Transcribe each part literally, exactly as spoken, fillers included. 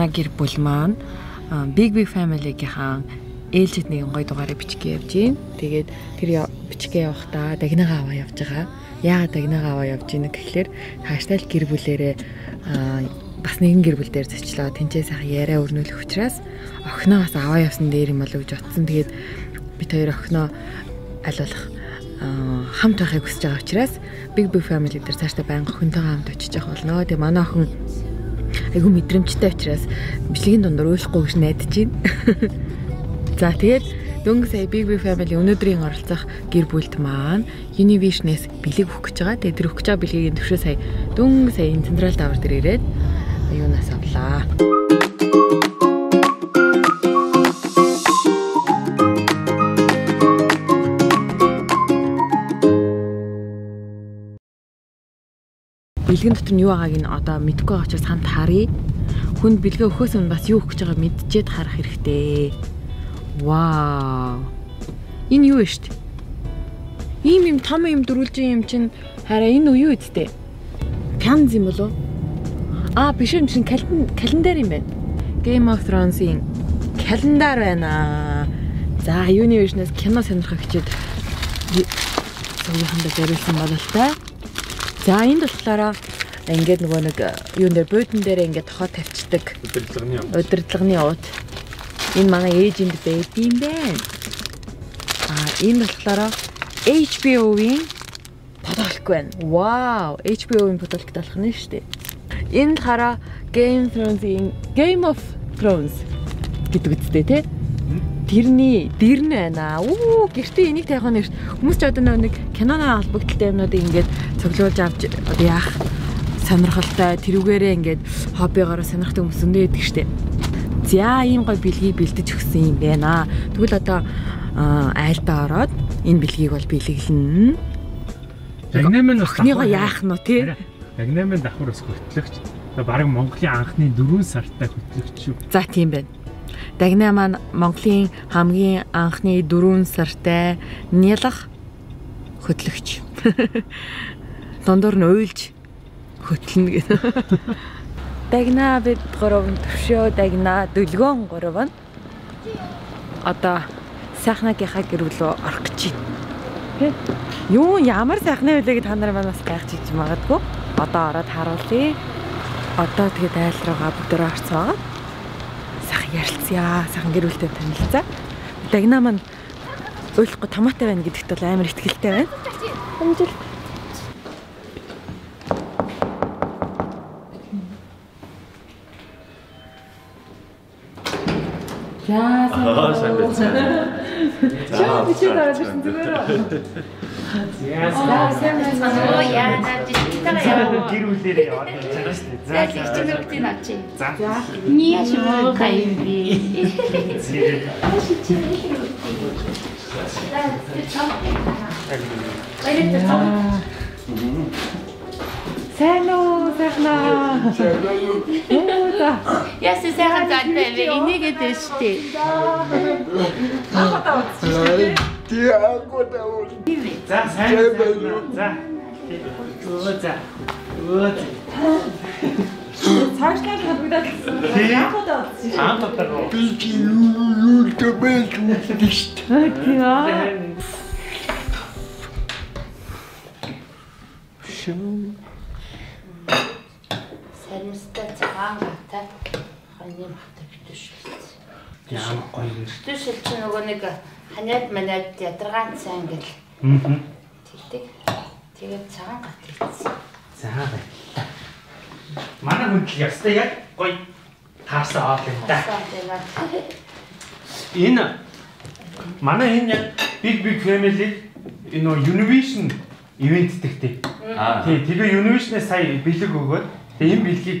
манай гэр бүл маань Big Big Family-ийн ээлжидний гоё дугаарыг бичгээ явж гин. Тэгээд тэр бичгээ явахдаа дагнагаа аваа явж байгаа. Яагаад дагнагаа аваа явж гин гэхлээр хааштай л гэр бүлээрээ бас нэгэн гэр бүл дээр зочлоо. Тэнцээ сайхан яриа өрнүүлэх учраас охиноос аваа явсан дээр юм болов гэж утсан. Тэгээд бид хоёр охиноо алуулах хамт байхыг хүсэж байгаа учраас Big Big Family дээр цаашдаа байнга охинтойгоо хамт очиж явах болно. Тэгээд манай охин айгүй мэдрэмжтэй учраас бичлэгийн дундуур өөсөхгүй гэж найдаж байна. За тэгээд дөнгөж сая Big Big Family өнөөдрийн оролцох гэр бүлд маань Univision-ээс бэлэг өгөх гэж байгаа. Тэгээд тэр өгөх гэж байгаа бэлгийн төвшөө сая дөнгөж сая Централ даавар дээр ирээд юунаас авлаа. Бэлгийн дотор нь юу байгааг нь одоо мэдэхгүй байгаа учраас хамт харъя. Хүнд бэлгээ өгөхөөс өмнө бас юу өгөх гэж байгааг мэдчихэд харах хэрэгтэй. Вау. Энэ юу вэ? Ийм юм том юм дөрүүлж юм чинь хараа энэ юу үсттэй? Канз юм болов? Аа биш юм чинь календар юм байна. Game of Thrones-ийн календар байна. За Univision-аас кино сонирхох хичээл сүүлд дээрсэн бололтой. За энэ талаараа ингээд нөгөө нэг юун дээр бодон дээр ингээд тохоо тавьчихдаг. Удирдлагын удирдлагын ууд. Энэ манай эйжент байт юм байна. Аа энэ болохоор эйч би о-ийн бодлог байна. Вау, эйч би о-ийн бодлогт болох нь шүү дээ. Энэ хараа Game Thrones-ийн Game of Thrones гэдэг үгтэй тий. Тэрний дэрн байна. Оо, гэртээ энийг тавих нь хүмүүс ч одоо нэг киноны албагдталтай юмнуудыг ингээд цоглуулж авч одоо яах сонирхолтой тэрүүгээрээ ингээд хоббигоор сонирхдаг хүмүүс өндөө идэг шүү дээ. За ийм гой бэлгийг бэлдэж өгсөн юм байна. Тэгвэл одоо айлдаа ороод энэ бэлгийг бол бэлэглэн. Ягнэмэн өхнийгөө яах нь тий? Ягнэмэн давхар ус хөтлөгч. Бараг Монголын анхны дөрвөн сартай хөтлөгч шүү. За тийм байна. Дагна маань Монголын хамгийн анхны дөрвөн сартай нялх хөтлөгч. Дондор нь уйлж хөтлөнө гэдэг. Дагна бид гурван төвшөө дагна дөлгөөн гурван. Одоо сайхнагийнхаа гэр бүлөө орох гэж байна. Юу ямар сайхны үлэгийг та нарыг бас гайхаж иж магадгүй. Одоо ороод харуулъя. Одоо тэгээд айл руугаа бүгдөө орцгоо. Сайхан ярилцъя. Сайхан гэр бүлтэй танилцъя. Дагна маань ойлхгүй томоотой байна гэдэгт бол амар ихтэй байна. Амжилт. Аа сайн байна. Чаа бичиг гаргасан зүгээр аа. Яасан сайн байна. Оо яа надад чигтээ яваа. Гэр бүлээрээ яваад байгаа шүү дээ. За чигчмэр бүтэн авчи. За. Ние шууд хайвээ. Сайн уу сайхнаа. Оо та. Яс сайхан залтай вэ? Энийгээ дэжтэй. Ахата утсчихтэй. Тий ахата уул. За сайн байна. За. Оо за. Оо. Цаашлаад хадгалсан. Ахата утсчих. Ахата руу. Би чи юу юу дэбэж утсчихтэй. Тий. Шин. Саримстай цагаан хатаа ханьяа хатаа битүүшилсэн. Яам гоё юм. Битүүшил чинь нөгөө нэг ханиад маниад ядаргаан цай ингээл. Аа. Тэгдэг. Тэгээд цагаан хат хийсэн. За бай. Манай хүн ч ястай яг гоё таарсан аа юм да. Энэ манай энэ яг Big Big Family энэ Univision ивент тэгтэй. Аа. Тэгээ Univision-ээс сая бэлэг өгөөд тэгээ энэ бэлгийг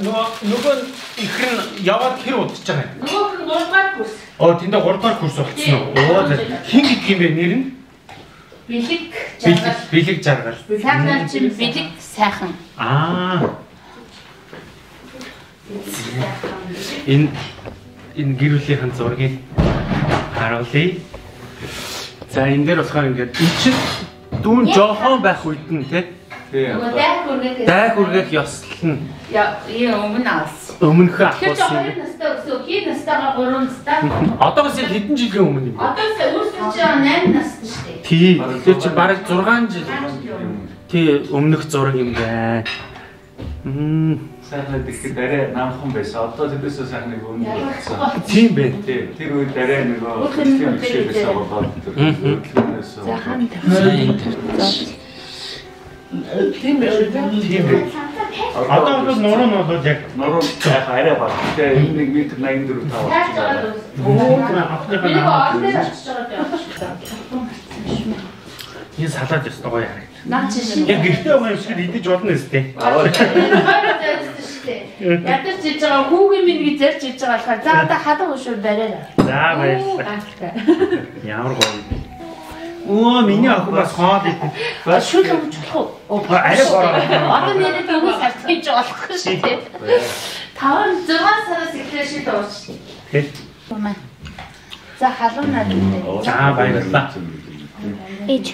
요건 이큰 야와키로 어딨잖아요. 요거는 월팔 코스. 어, 딘다 월팔 코스 없지요. 어, 흰기 김에 내린. 빌릭 자갈. 빌릭 자갈. 상남친 빌릭 사항. 아. 인 인기루시 한 소리. 하루시. 자, 인데로 사는 게 이친 돈 저항 받고 있는데. Дай хүргэх ёслол нь. Өмнө алс. Өмнөх алс. Тэр хоёр настай өсөө хэд настайгаа гурван настай. Одоогоос яг хэдэн жилийн өмнө юм бэ? Одоос өөрсдөө чи найман настай шүү дээ. Тий. Тэр чи бараг six жил. Тий, өмнөх зураг юм байна. Мм. Сайхан тэгэхэд арай намхан байсан. Одоо тэрээс сайхан нэг өмнө болсон. Тийм байна. Тий. Тэр үед арай нэг өөрчлөлт хийсэн болоод тэр өөрчлөлтөөс. Сайхан тавьсан. Тийм байх тийм байх. Одоо бол нуруу нь бол яг нуруу арай баг. Тэгээ one meter ninety-four тав. Хөөх аптэка наа. Энэ салаад яст гоё харагд. Наа чинь. Яг гэртээ байгаа юм шиг идэж болно сте. Ятар жиж байгаа хүүгийн минь зарж иж байгаа болохоор за одоо хадаа хөшөө бариараа. За баярлалаа. Ямар гоё. Оо миний охин бас хоол идэх. Бас шүл өмч болох уу? Арай бороо. Одоо нэрээ төгөөс хатгийж болох шүү дээ. five six сараас эхлээ шид уурч. Тэг. За халуун наад үү. За баярлалаа. Ээж.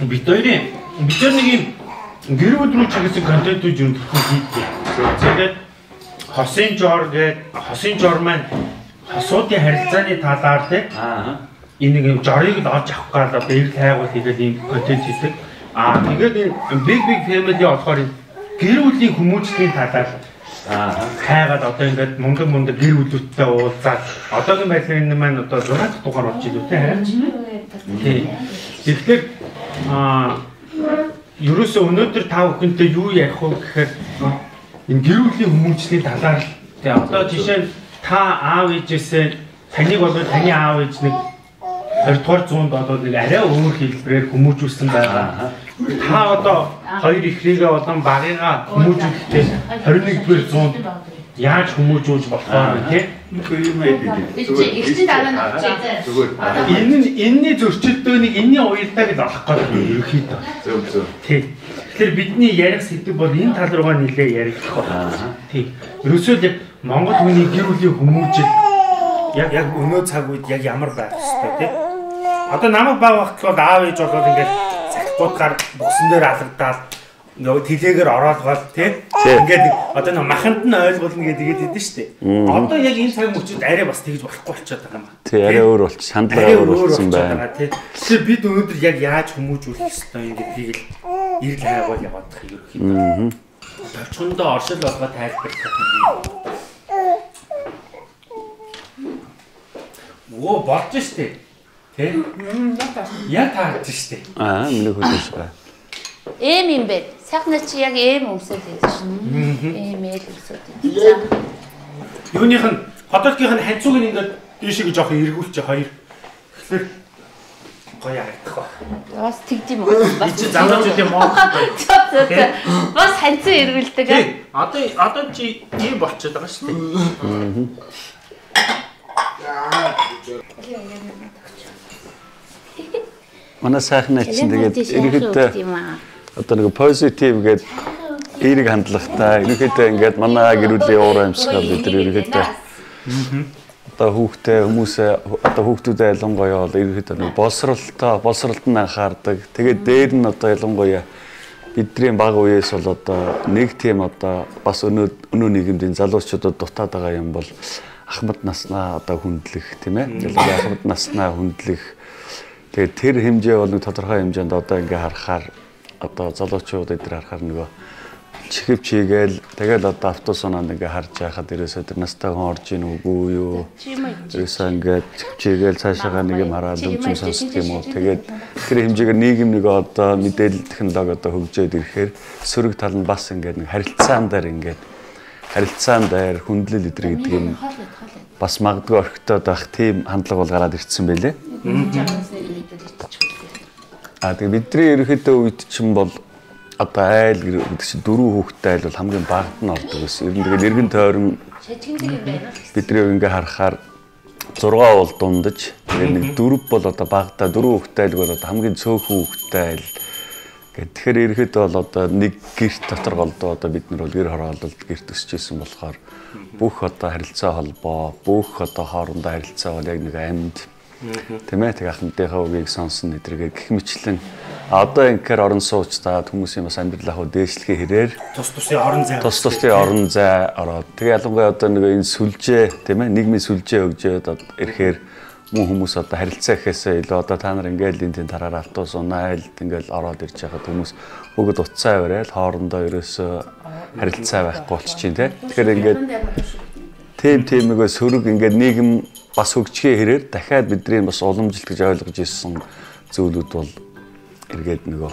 Бид хоёрын бид хоёр нэг юм гэр бүл рүү чиглэсэн контентууд өндөрлөхөд хийдэг. Тэгээд хосын жор гээд хосын жор маань Хосуудын харилцааны талаар тийм энийг юм жорыг л олж авах гал одоо ирэх хайгуул хийгээд ийм контент хийдэг. Аа тэгээд энэ big big family болохоор гэр бүлийн хүмүүжлийн талаар хайгаад одоо ингээд мундаг мундаг гэр бүлүүдтэй уулзаад одоогийн байдлын маань одоо six дугаар болж илүү тийм. Тэгэхээр аа ерөөсөө өнөөдөр та бүхэнтэй юу ярих вэ гэхээр энэ гэр бүлийн хүмүүжлийн талаар тийм одоо жишээ нь Та аав ээжээсээ таныг болоо таны аав ээж нэг twenty-р зуунд болоод нэг арай өөр хэлбэрээр хүмүүжүүлсэн байгаа. Та одоо хоёр ихрийгээ болон багыгаа хүмүүжүүлэхдээ twenty-first-р зуунд яаж хүмүүжүүлж болох вэ тийм юм яа гэдэг. Зүгээр. Энэ нь энэний зөрчилдөөнийг энэний уялдааг л олох гэж байна ерөөхдөө. Зөв зөв. Тийм. Тэгэхээр бидний ярих сэдв бол энэ тал руугаа нэлээ ярих болох. Тийм. Ерөөсөө л Монгол хүний гэр бүлийн хүмүүжил яг яг өнөө цаг үед яг ямар байх вэ тийм. Одоо намайг баг багт бол аав ээж болоод ингээд цахилгуудгаар босон дээр алгадаад нөгөө тэлээгээр ороолгоод тийм. Ингээд одоо нөгөө маханд нь ойлголно гэдэг идэв шүү дээ. Одоо яг энэ цаг үед арай бас тэгж болохгүй болчиход байгаа юм. Тий арай өөр болчих, шандлага өөр болсон байна. Тэгэхээр бид өнөөдөр яг яаж хүмүүжүүлэх ёстой юм гэдгийг л ирэл хайгуул яваад тах юм ерөөхдөө. Төвчөндөө оршил болгоо тайлбарлах юм. Оо болж штэ. Тэ? Яа таарч штэ. Аа миний хөлөөс бай. Эм юм бэ. Сайхнаа чи яг эм өмсөд байсан шин. Эмэл өмсөд. Юуных нь хотолгийнх нь ханцууг нь ингээд дээшээ жоох эргүүлчих хоёр. Тэгэхээр гоё харагдах ба. Бас тэгдэм үү? Бас чи замнаачуудын мод. Бас ханцуу эргүүлдэг аа. Одоо одоо чи ийм болчиход байгаа штэ. Манай сайхнаа ч тэгээд ерөнхийдөө одоо нэг позитив гээд эерэг хандлагатай ерөнхийдөө ингээд манай гэр бүлийн уур амьсгал бид ерөнхийдөө одоо хүүхдээ хүмүүсээ одоо хүүхдүүдээ ялангуяа бол ерөнхийдөө нэг болсролтой болсролт нь анхаардаг. Тэгээд дээр нь одоо ялангуяа бидний баг үеэс бол одоо нэг тийм одоо бас өнөө өнөө нийгэмдийн залуучуудад дутаад байгаа юм бол ахмад наснаа одоо хүндлэх тийм ээ. Ялангуяа ахмад наснаа хүндлэх. Тэгээд тэр хэмжээ бол нэг тодорхой хэмжээнд одоо ингээ харахаар одоо залуучууд эдгээр харахаар нөгөө чихв чигээл тэгэл одоо автосунанд ингээ харж байхад ерөөсөө тэр настай хүн орж ийн үгүй юу. Ерөөсөө ингээ чихв чигээл цаашаага нэг юм хараад үзэн сонсдог юм уу. Тэгээд тэр хэмжээгээр нийгэм нэг одоо мэдээлэл технологи одоо хөгжөөд ирэхээр сөрөг тал нь бас ингээ нэг харилцаан дээр ингээ харилцаанд даяар хүндлэл өдр гэдэг юм бас магадгүй орхитод байх тийм хандлага бол гараад ирсэн байлээ. Аа тэгээ бидний ерөнхийдөө үед чинь бол одоо айл гэдэг чинь дөрөв хүүхэдтэй айл бол хамгийн багт нь ордог гэсэн. Ер нь тэгэл эргэн тойрон шатгэнтэй юм байна. Бидний ингээ харахаар six бол дундаж. Тэгээд нэг дөрөв бол одоо багтаа дөрөв хүүхэдтэй айл бол одоо хамгийн цөөхөн хүүхэдтэй айл. Тэгэхээр ерхэд бол одоо нэг гэрт дотор голдоо одоо бид нар бол гэр хороололд гэрт өсчихсэн болохоор бүх одоо харилцаа холбоо, бүх одоо хоорондоо харилцаа бол яг нэг амьд. Тийм ээ, тэг ахмадынхаа үгийг сонсон эдрэгээ гэх мэтлэн одоо ингээр орон суучтаа хүмүүсийн бас амьдралаа дээшлэхээ хэрээр тус тусын орон зай тус тусын орон зай ороод тэг ялангуяа одоо нэг энэ сүлжээ, тийм ээ, нийгмийн сүлжээ өгчөөд ирэхээр мөн хүмүүс одоо харилцаа ихээсээ илүү одоо та нар ингээл энэ тэн тараар автобус унаалд ингээл ороод ирж байгаа хүмүүс бүгд утсаа аваад хоорондоо ерөөсөө харилцаа байхгүй болчихжээ тий. Тэгэхээр ингээд тийм тиймээгээ сөрөг ингээд нийгэм бас хөгжихээ хэрээр дахиад бидний бас уламжилт гэж ойлгож ирсэн зүйлүүд бол эргээд нөгөө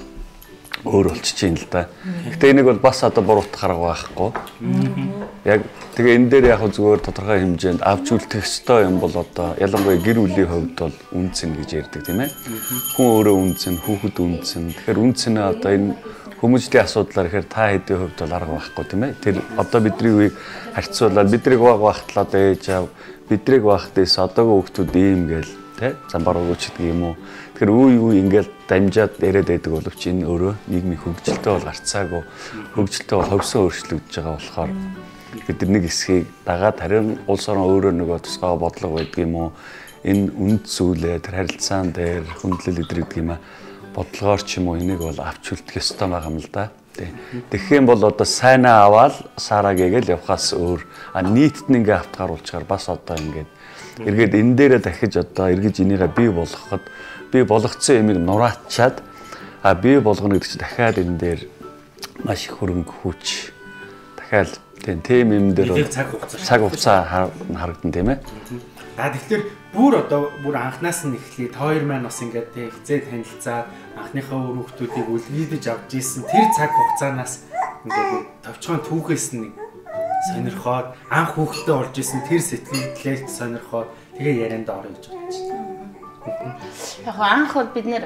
өөр болчихж юм л да. Гэтэ энийг бол бас одоо буруутгах арга байхгүй. Яг тэгээ энэ дээр яг зүгээр тодорхой хэмжээнд авч үлдэх ёстой юм бол одоо ялангуяа гэр бүлийн хувьд бол үнц нь гэж ярьдаг тийм ээ. Хүн өөрөө үнц нь, хүүхэд үнц нь. Тэгэхээр үнц нь одоо энэ хүмүүжлийн асуудлаар ихэр та хэдийн хувьд бол арга байхгүй тийм ээ. Тэр одоо бидний үеийг харьцуулаад бидрийг баг багтлаад ээж аав, бидрийг багтээс одоогийн хүүхдүүд ийм гээл тийм замбар өгөөч гэдэг юм уу. Тэгэхээр үе үе ингээл дамжаад яриад байдаг боловч энэ өөрөө нийгмийн хөгжилтэй бол гарцаагүй хөгжилтэй бол ховсон өөрчлөгдөж байгаа болохоор бид нэг хэсгийг дагаад харин улс орон өөрөө нөгөө тусгай бодлого байдаг юм уу энэ үнд зүйлээ тэр харилцаан дээр хөндлөл идэрдэг юм а бодлогоор ч юм уу энийг бол авч үлдэх ёстой байгаа юм л да. Тэгэх юм бол одоо сайнаа аваад сараа гээгээл явахаас өөр а нийтд нь ингээ автгаруулчаар бас одоо ингээд эргээд энэ дээрээ дахиж одоо эргэж энийгээ бий болгоход би болгоцсон юмыг нураачаад а би болгоно гэдэг чинь дахиад энэ дээр маш их хөрөнгө хүч дахиад тийм тийм юм дээр цаг хугацаа харагдан тийм ээ. А тэгэхээр бүр одоо бүр анханаас нь эхлээд хоёр маань бас ингээд хизээ танилцаад анхныхаа өр хүүхдүүдийг үлгээж авч ийсэн тэр цаг хугацаанаас ингээд товчхон түүхээс нь сонирхоод анх хүүхдтэй орж ийсэн тэр сэтгэлдлээ сонирхоод тэгээ ярианд орё гэж бодчихлоо. Яг анх бол бид нэр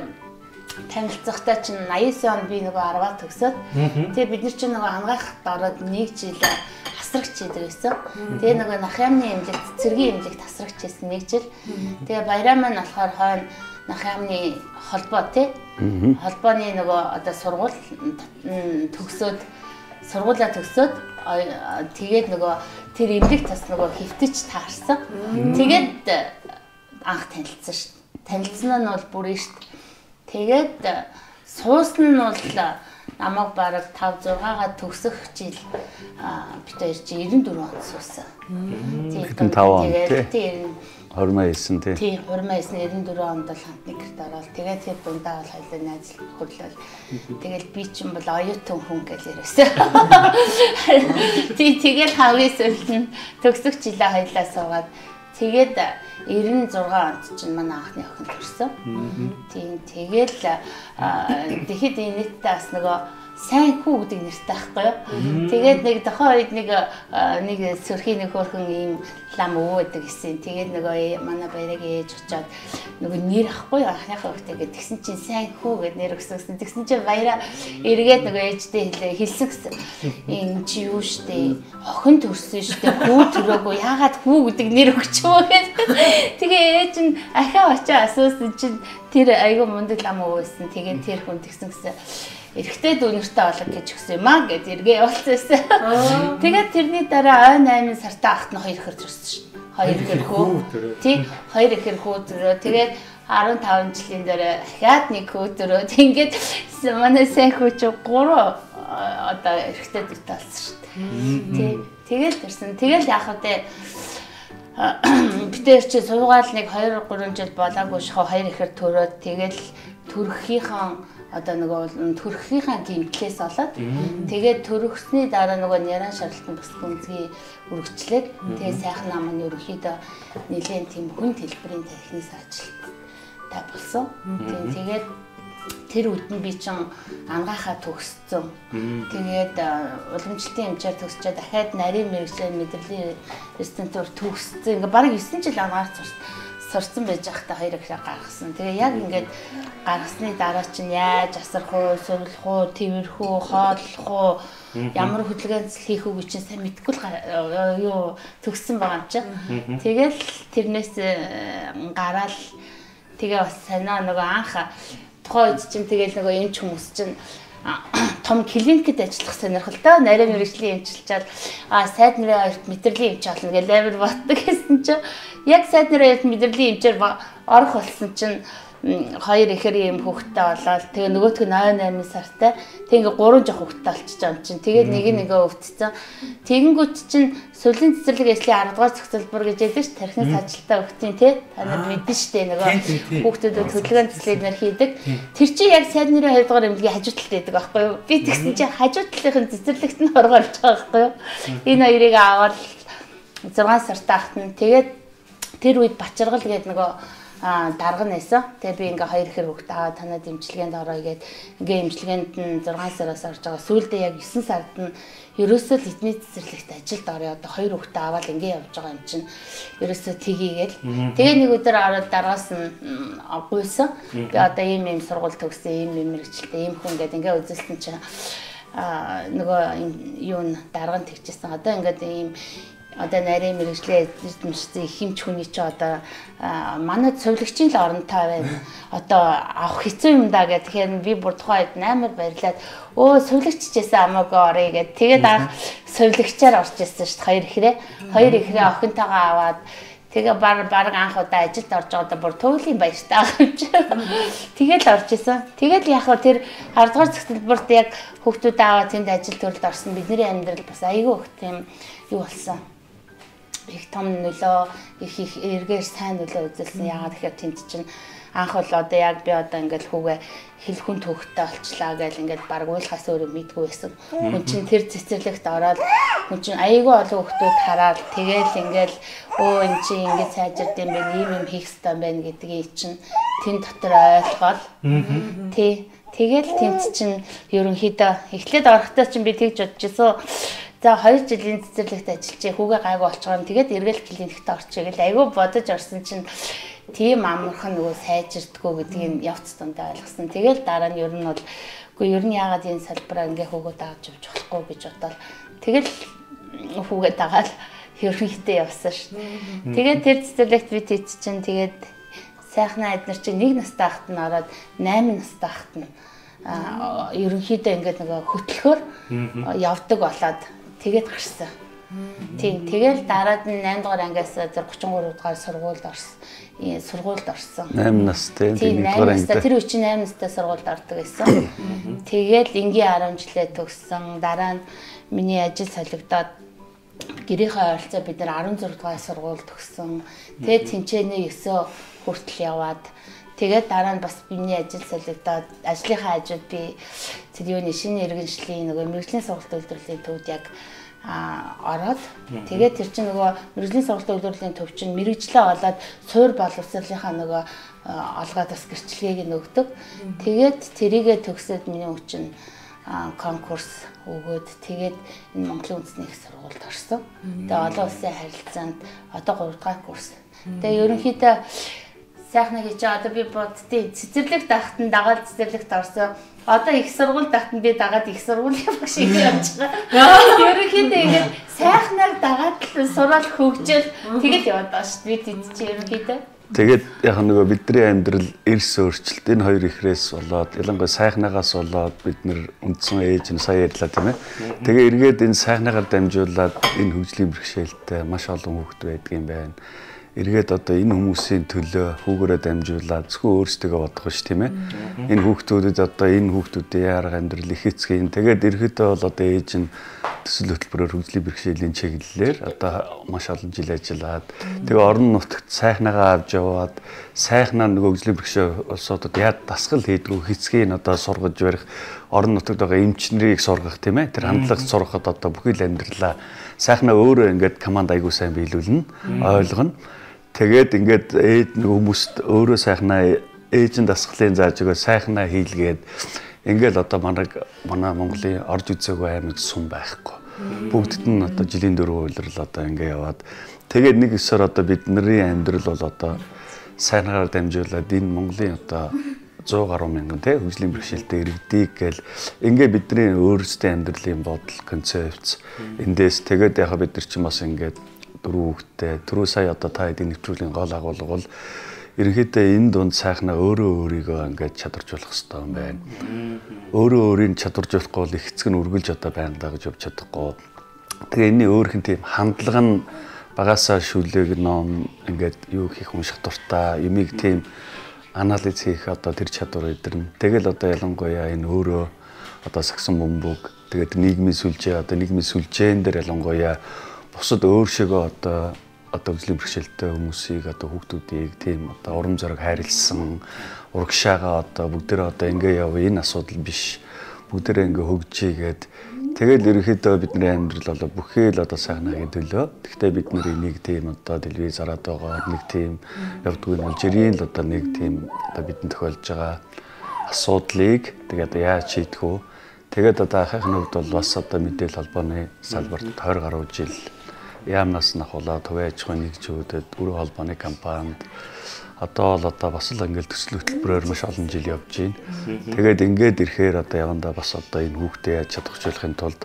танилцахтаа чинь eighty-nine он би нөгөө ten төгсөөд тэгээ бид нар чинь нөгөө ангаахад ороод нэг жил асрагч хийдэгсэн. Тэгээ нөгөө нахиамны эмнэлэгт цэргийн эмнэлэгт асрагч хийсэн нэг жил. Тэгээ баяраа маань болохоор хойно нахиамны холбоо тий холбооны нөгөө одоо сургууль төгсөөд сургуулаа төгсөөд тэгээд нөгөө тэр эмнэлэг тас нөгөө хэвтэж таарсан. Тэгээд анх танилцсан шүү. Танилцсан нь бол бүрэн шүү. Тэгээд суусан нь бол намайг бараг five six-аа төгсөх жил бид хоёр чи ninety-four онд суусан. Тэгээд тэгээд twenty nineteen тий. Тий, twenty nineteen ninety-four онд бол хамт нэг гэрт орол. Тэгээд тэр дундаа бол хоёлаа найз хөрлөл. Тэгээд би чинь бол оюутан хүн гэж ярьсан. Тий, тэгээд хавийн сүүлд төгсөх жилээ хоёлаа суугаад тэгээд ninety-six онд чинь манай анхны охин төрсөн. Тийм тэгэл тэгэхэд энэ нийтдээ бас нөгөө сайн хүү гэдэг нэртэй байхгүй юу? Тэгээд нэг тохоо үед нэг нэг сөрхийн нэг хөрхөн ийм лам өвөөдөг гэсэн. Тэгээд нөгөө манай баяраг ээж очоод нөгөө нэр ахгүй анхныхаа хүүхдээ тэгсэн чинь сайн хүү гэд нэр өгсөн гэсэн. Тэгсэн чинь баяраа эргээд нөгөө ээжтэй хэлээ хэлсэн гэсэн. Энэ чи юу штэ? Охин төрсөн штэ. Хүү төрөөгүй. Яагаад хүү гэдэг нэр өгчөө гэж. Тэгээ ээж нь ахиа очоо асуусан чинь тэр айгүй мундаг лам өвөөсөн. Тэгээд тэр хүн тэгсэн гэсэн. Эрэхтэй дүүнэртэй болог гэж өгсөн юм аа гэж эргээ явуулсан байсан. Тэгээд тэрний дараа eight сартаа ахт нь two ихэр төрсөн шин. two ихэр хүү. Тий, two ихэр хүү төрөө. Тэгээд fifteen жилийн дараа ахиад нэг хүү төрөө. Ингээд манай сайн хүү чи three одоо эрэхтэй дүүтэй болсон шин. Тий, тэгэл төрсөн. Тэгэл яах вэ? Битээр чи суугаал нэг two three жил болоогүй шхо two ихэр төрөөд тэгэл төрөхийнхэн одоо нөгөө төрхийнхаа гимтлээс болоод тэгээд төрөхсний дараа нөгөө нэрэн шаргалтын бас гүнзгий өргөчлөөд тэгээд сайхан нам нь ерөнхийдөө нэлээд тийм хүн хэлбэрийн техникс ажилттай болсон. Тэгээд тэр үед нь би чинь ангаахаа төгссөн. Тэгээд уламжлалтын хэмжээр төгсчээ дахиад нарийн мэргэжлийн мэдрэлийн регистратур төгссөн. Бараг nine жил ангаар сурсан. сорсон байж байхдаа хоёр ихрээ гаргасан. Тэгээ яг ингээд гаргасны дараа чинь яаж асарх уу, суулгах уу, тэрх үү, хооллох уу, ямар хөдөлгөөнцөл хийх үү гэж сайн мэдгүй л юу төгссөн байгаа юм чинь. Тэгэл тэрнээс гараал тэгээ бас санаа нөгөө анх тухайн үед чинь тэгэл нөгөө эмч хүмүүс чинь том клиникэд ажиллах сонирхолтой нарийн мэргэжлийн эмчилчаад а сайд нэрийн хоёрт мэдрэлийн эмч олно гэж амар боддог гэсэн чинь яг сайд нэрийн хоёрт мэдрэлийн эмчээр орох болсон чинь хоёр ихэр юм хүүхдтэй болоод тэгээ нөгөөх нь нойр найман сартай тэгээ гурван жоох хүүхдтэй болчихж байгаа юм чинь тэгээ нэг нэгэ өвдсөн тэгэнгүүт чинь сүлийн цэцэрлэг ажлын аравдугаар цогцлбор гэж яддаг ш тархины сажилтаа өгтийн тий та нар мэдэн штэ нөгөө хүүхдүүдэд хөдөлгөөний цэцлэгээр хийдэг тэр чинь яг сайн нэрийн хоёр дугаар эмнэлгийн хажуудлалд байдаг байхгүй юу би тэгсэн чинь хажуудлалын цэцэрлэгт нь оргоорч байгаа байхгүй юу энэ хоёрыг аваад зургаан сартаа ахтан тэгээд тэр үед бачаргал гэдэг нөгөө а дарга нэсэн. Тэгээ би ингээ хоёр ихэр хөвгт аваад танаа дэмжлэгэнд ороо гээд ингээ эмчилгээнд нь зургаан сараас орж байгаа. Сүүлдээ яг ясан сард нь ерөөсөө л эдний цэцэрлэгт ажилд орё. Одоо хоёр хөвгт аваад ингээ явж байгаа юм чинь. Ерөөсөө тгийгээл. Тэгээ нэг өдөр ороод дараас нь гуйсан. Би одоо ийм ийм сургууль төгсөн, ийм ийм мэргэжилтэй, ийм хүн гээд ингээ үзэлсэн чинь аа нөгөө юун дарга нь тэгчихсэн. Одоо ингээ ийм одоо нарийн мэргэжлийн эзэмшигчдийн хэмж хүний чи одоо манай цовлогчийн л оронтой байна. Одоо авах хэцүү юм даа гэх. Тэгэхээр би бүр тухайд амар баярлаад өө цовлогччээсээ амаагүй орё гэдэг. Тэгээд аа цовлогчаар орж ирсэн шүү дээ хоёр ихрээ. Хоёр ихрээ охинтойгоо аваад тэгээ баг баг анх удаа ажилд орж байгаа одоо бүр төвлийн баяртай юм чи. Тэгэл орж исэн. Тэгэл яг хөө тэр аравдугаар цогцлборт яг хүүхдүүдээ аваад тэнд ажил төрөлд орсон. Бидний амьдрал бас айгүй их тийм юу болсон. Их том нөлөө их их эргээр сайн нөлөө үзүүлсэн. Яагаад тэгэхээр тэнд чинь анх бол одоо яг би одоо ингээд хүүгээ хэл хүн төвхтэй олчлаа гэл ингээд баг уйлахаас өөрөө мэдгүй байсан. Хүн чинь тэр цэцэрлэгт ороод хүн чинь аягүй олон хүүхдүүд хараад тэгэл ингээд өө эн чинь ингээд сайжирд юм байна, ийм юм хийх ёстой байна гэдгийг чинь тэнд дотор ойлгоод тий тэгэл тэнд чинь ерөнхийдөө эхлээд орохдоо чинь би тэгж бодож ирсэн. За хоёр жилийн цэцэрлэгт ажиллажээ. Хүүгээ гайгүй олцгоо. Тэгээд эргэл клиникт орчихъя гэл айгүй бодож орсон чинь тийм амархан нөгөө сайжирдгүү гэдгийг явц дундаа ойлгосон. Тэгэл дараа нь ер нь бол үгүй ер нь яагаад энэ салбараа ингээ хүүгээ дааж явж болохгүй гэж бодоод тэгэл хүүгээ дагаад ерөнхийдөө явсан шв. Тэгээд тэр цэцэрлэгт би тэт чинь тэгээд сайхнаа эднэр чинь нэг настай ахт нь ороод найман настай ахт нь ерөнхийдөө ингээ нөгөө хөтлөхөр явдаг болоод тэгээд гарсан. Тийм тэгэл дараад нь наймдугаар ангиас тридцать тhree дугаар сургуульд орсон. Сургуульд орсон. найман настай наймдугаар ангид. Тэр үеийн найман настай сургуульд ордог байсан. Тэгэл энгийн араван жилээ төгссөн. Дараа нь миний ажил солигдоод гэрийнхээ ойролцоо бид нар арван зураг дугаар сургууль төгссөн. Тэгээд тэнцэнэ нэ хүртэл яваад тэгээд дараа нь бас миний ажил солигдоод ажлынхаа хажууд би цэдүүний шинэ иргэншлийн нөгөө мэргэжлийн сургалт үйлдвэрлэлийн төвд яг ороод тэгээд тэр чинь нөгөө мэргэжлийн сургалт үйлдвэрлэлийн төв чинь мэргэжлээ болоод суур боловсролынхаа нөгөө олгоод бас гэрчлэгийг нь өгдөг. Тэгээд тэрийгэ төгсөөд миний өчн конкурс өгөөд тэгээд энэ Монголын үндэсний их сургуульд орсон. Тэгээд олон улсын харилцаанд одоо гурав дугаар курс. Тэгээд ерөнхийдөө сайхнаа гэж одоо би боддtiin цэцэрлэг дахтан дагаад цэцэрлэгт орсон. Одоо их сургууль дахтан би дагаад их сургуулийн багш шиг явж байгаа. Ерөнхийдөө ингэж сайхнаар дагаад сураад хөгжөөл тэгэл яваад байгаа шүү дээ. Би тэт чи ерөнхийдөө. Тэгээд яг нөгөө бидний амьдрал эрс өөрчлөлт энэ хоёр ихрээс болоод ялангуяа сайхнаагаас болоод бид нар үндсэн ээж нь сая ярьлаа тийм ээ. Тэгээ эргээд энэ сайхнаагаар дамжуулаад энэ хөгжлийн бэрхшээлтэй маш олон хүүхд байдгийн байна. Эргээд одоо энэ хүмүүсийн төлөө хүүгээрээ дамжуулаад зөвхөн өөрсдөө бодох ш тийм ээ. Энэ хүүхдүүдэд одоо энэ хүүхдүүдийн арга амьдрал их эцгийн. Тэгээд ерөөдөө бол одоо ээж нь төсөл хөтөлбөрөөр хөгжлийн бэрхшээлийн чиглэлээр одоо маш олон жил ажиллаад тэгээ орон нутгад сайхнаагаа авч яваад сайхнаа нөгөө хөгжлийн бэрхшээл улсуудад яд дасгал хийдгүү хэцгийн одоо сургаж барих орон нутгад байгаа эмчнэрийг сургах тийм ээ. Тэр хандлагыг сурахад одоо бүхэл амьдралаа сайхнаа өөрөө ингээд команд айгуу сайн биелүүлнэ, ойлгоно. Тэгээд ингээд ээж нэг хүмүүст өөрөө сайхнаа ээжийн дасгалын зааж өгөө сайхнаа хийлгээд ингээл одоо манай Монголын орж үзээгүй аймаг сум байхгүй. Бүгдд нь одоо жилийн дөрөв хуйлрал одоо ингээ яваад тэгээд нэг ёсоор одоо бидний амьдрал бол одоо сайнгаар дамжуулаад энэ Монголын одоо сто гаруй мянган хөгжлийн бэрхшээлтэй иргэдийг гээл ингээ бидний өөрсдөө амьдралын бодол концепц эндээс тэгээд яха бид нар чинь бас ингээд дөрөвхтэй дөрөв сая одоо та хэдийн нэвтрүүлгийн гол агуулга бол ерөнхийдөө энэ дунд сайхна өөрөө өөрийгөө ингээд чадваржуулах хэрэгтэй юм байна. Өөрөө өөрийг чадваржуулахгүй бол эцэг нь үргэлж одоо байндаа гэж явж чадахгүй. Тэгээ энэний өөр хин тийм хандлага нь багасаа шүлэг ном ингээд юу хийх унших дуртай юмыг тийм анализ хийх одоо тэр чадвар өдрөн. Тэгэл одоо ялангуяа энэ өөрөө одоо сагсан бөмбөг тэгээд нийгмийн сүлжээ одоо нийгмийн сүлжээн дээр ялангуяа бусад өөр шигөө одоо одоо хөгжлийн бэрхшээлтэй хүмүүсийг одоо хүүхдүүдийг тийм одоо урам зориг хайрлсан урагшаага одоо бүгдээрээ одоо ингээ яв энэ асуудал биш бүгдээрээ ингээ хөгжийгээд тэгэл ерөнхийдөө бидний амьдрал бол бүхэл одоо сайхнагийн төлөө. Гэхдээ бид нэг тийм одоо телевиз хараад байгаа, нэг тийм явдгүй Алжирийн л одоо нэг тийм одоо бидэнд тохиолж байгаа асуудлыг тэгээд яаж шийдэх вэ? Тэгээд одоо ахыхны хувьд бол бас одоо мэдээлэл холбооны салбарт двадцать гаруй жил яамнаас нь ахуулаад хувь аж ахуйн нэгжүүдэд өрөө холбооны компанид одоо л одоо бас л ингээл төсөл хөтөлбөрөөр маш олон жил явж байна. Тэгээд ингээд ирэхээр одоо явандаа бас одоо энэ хүүхдээ яаж чадваржуулахын тулд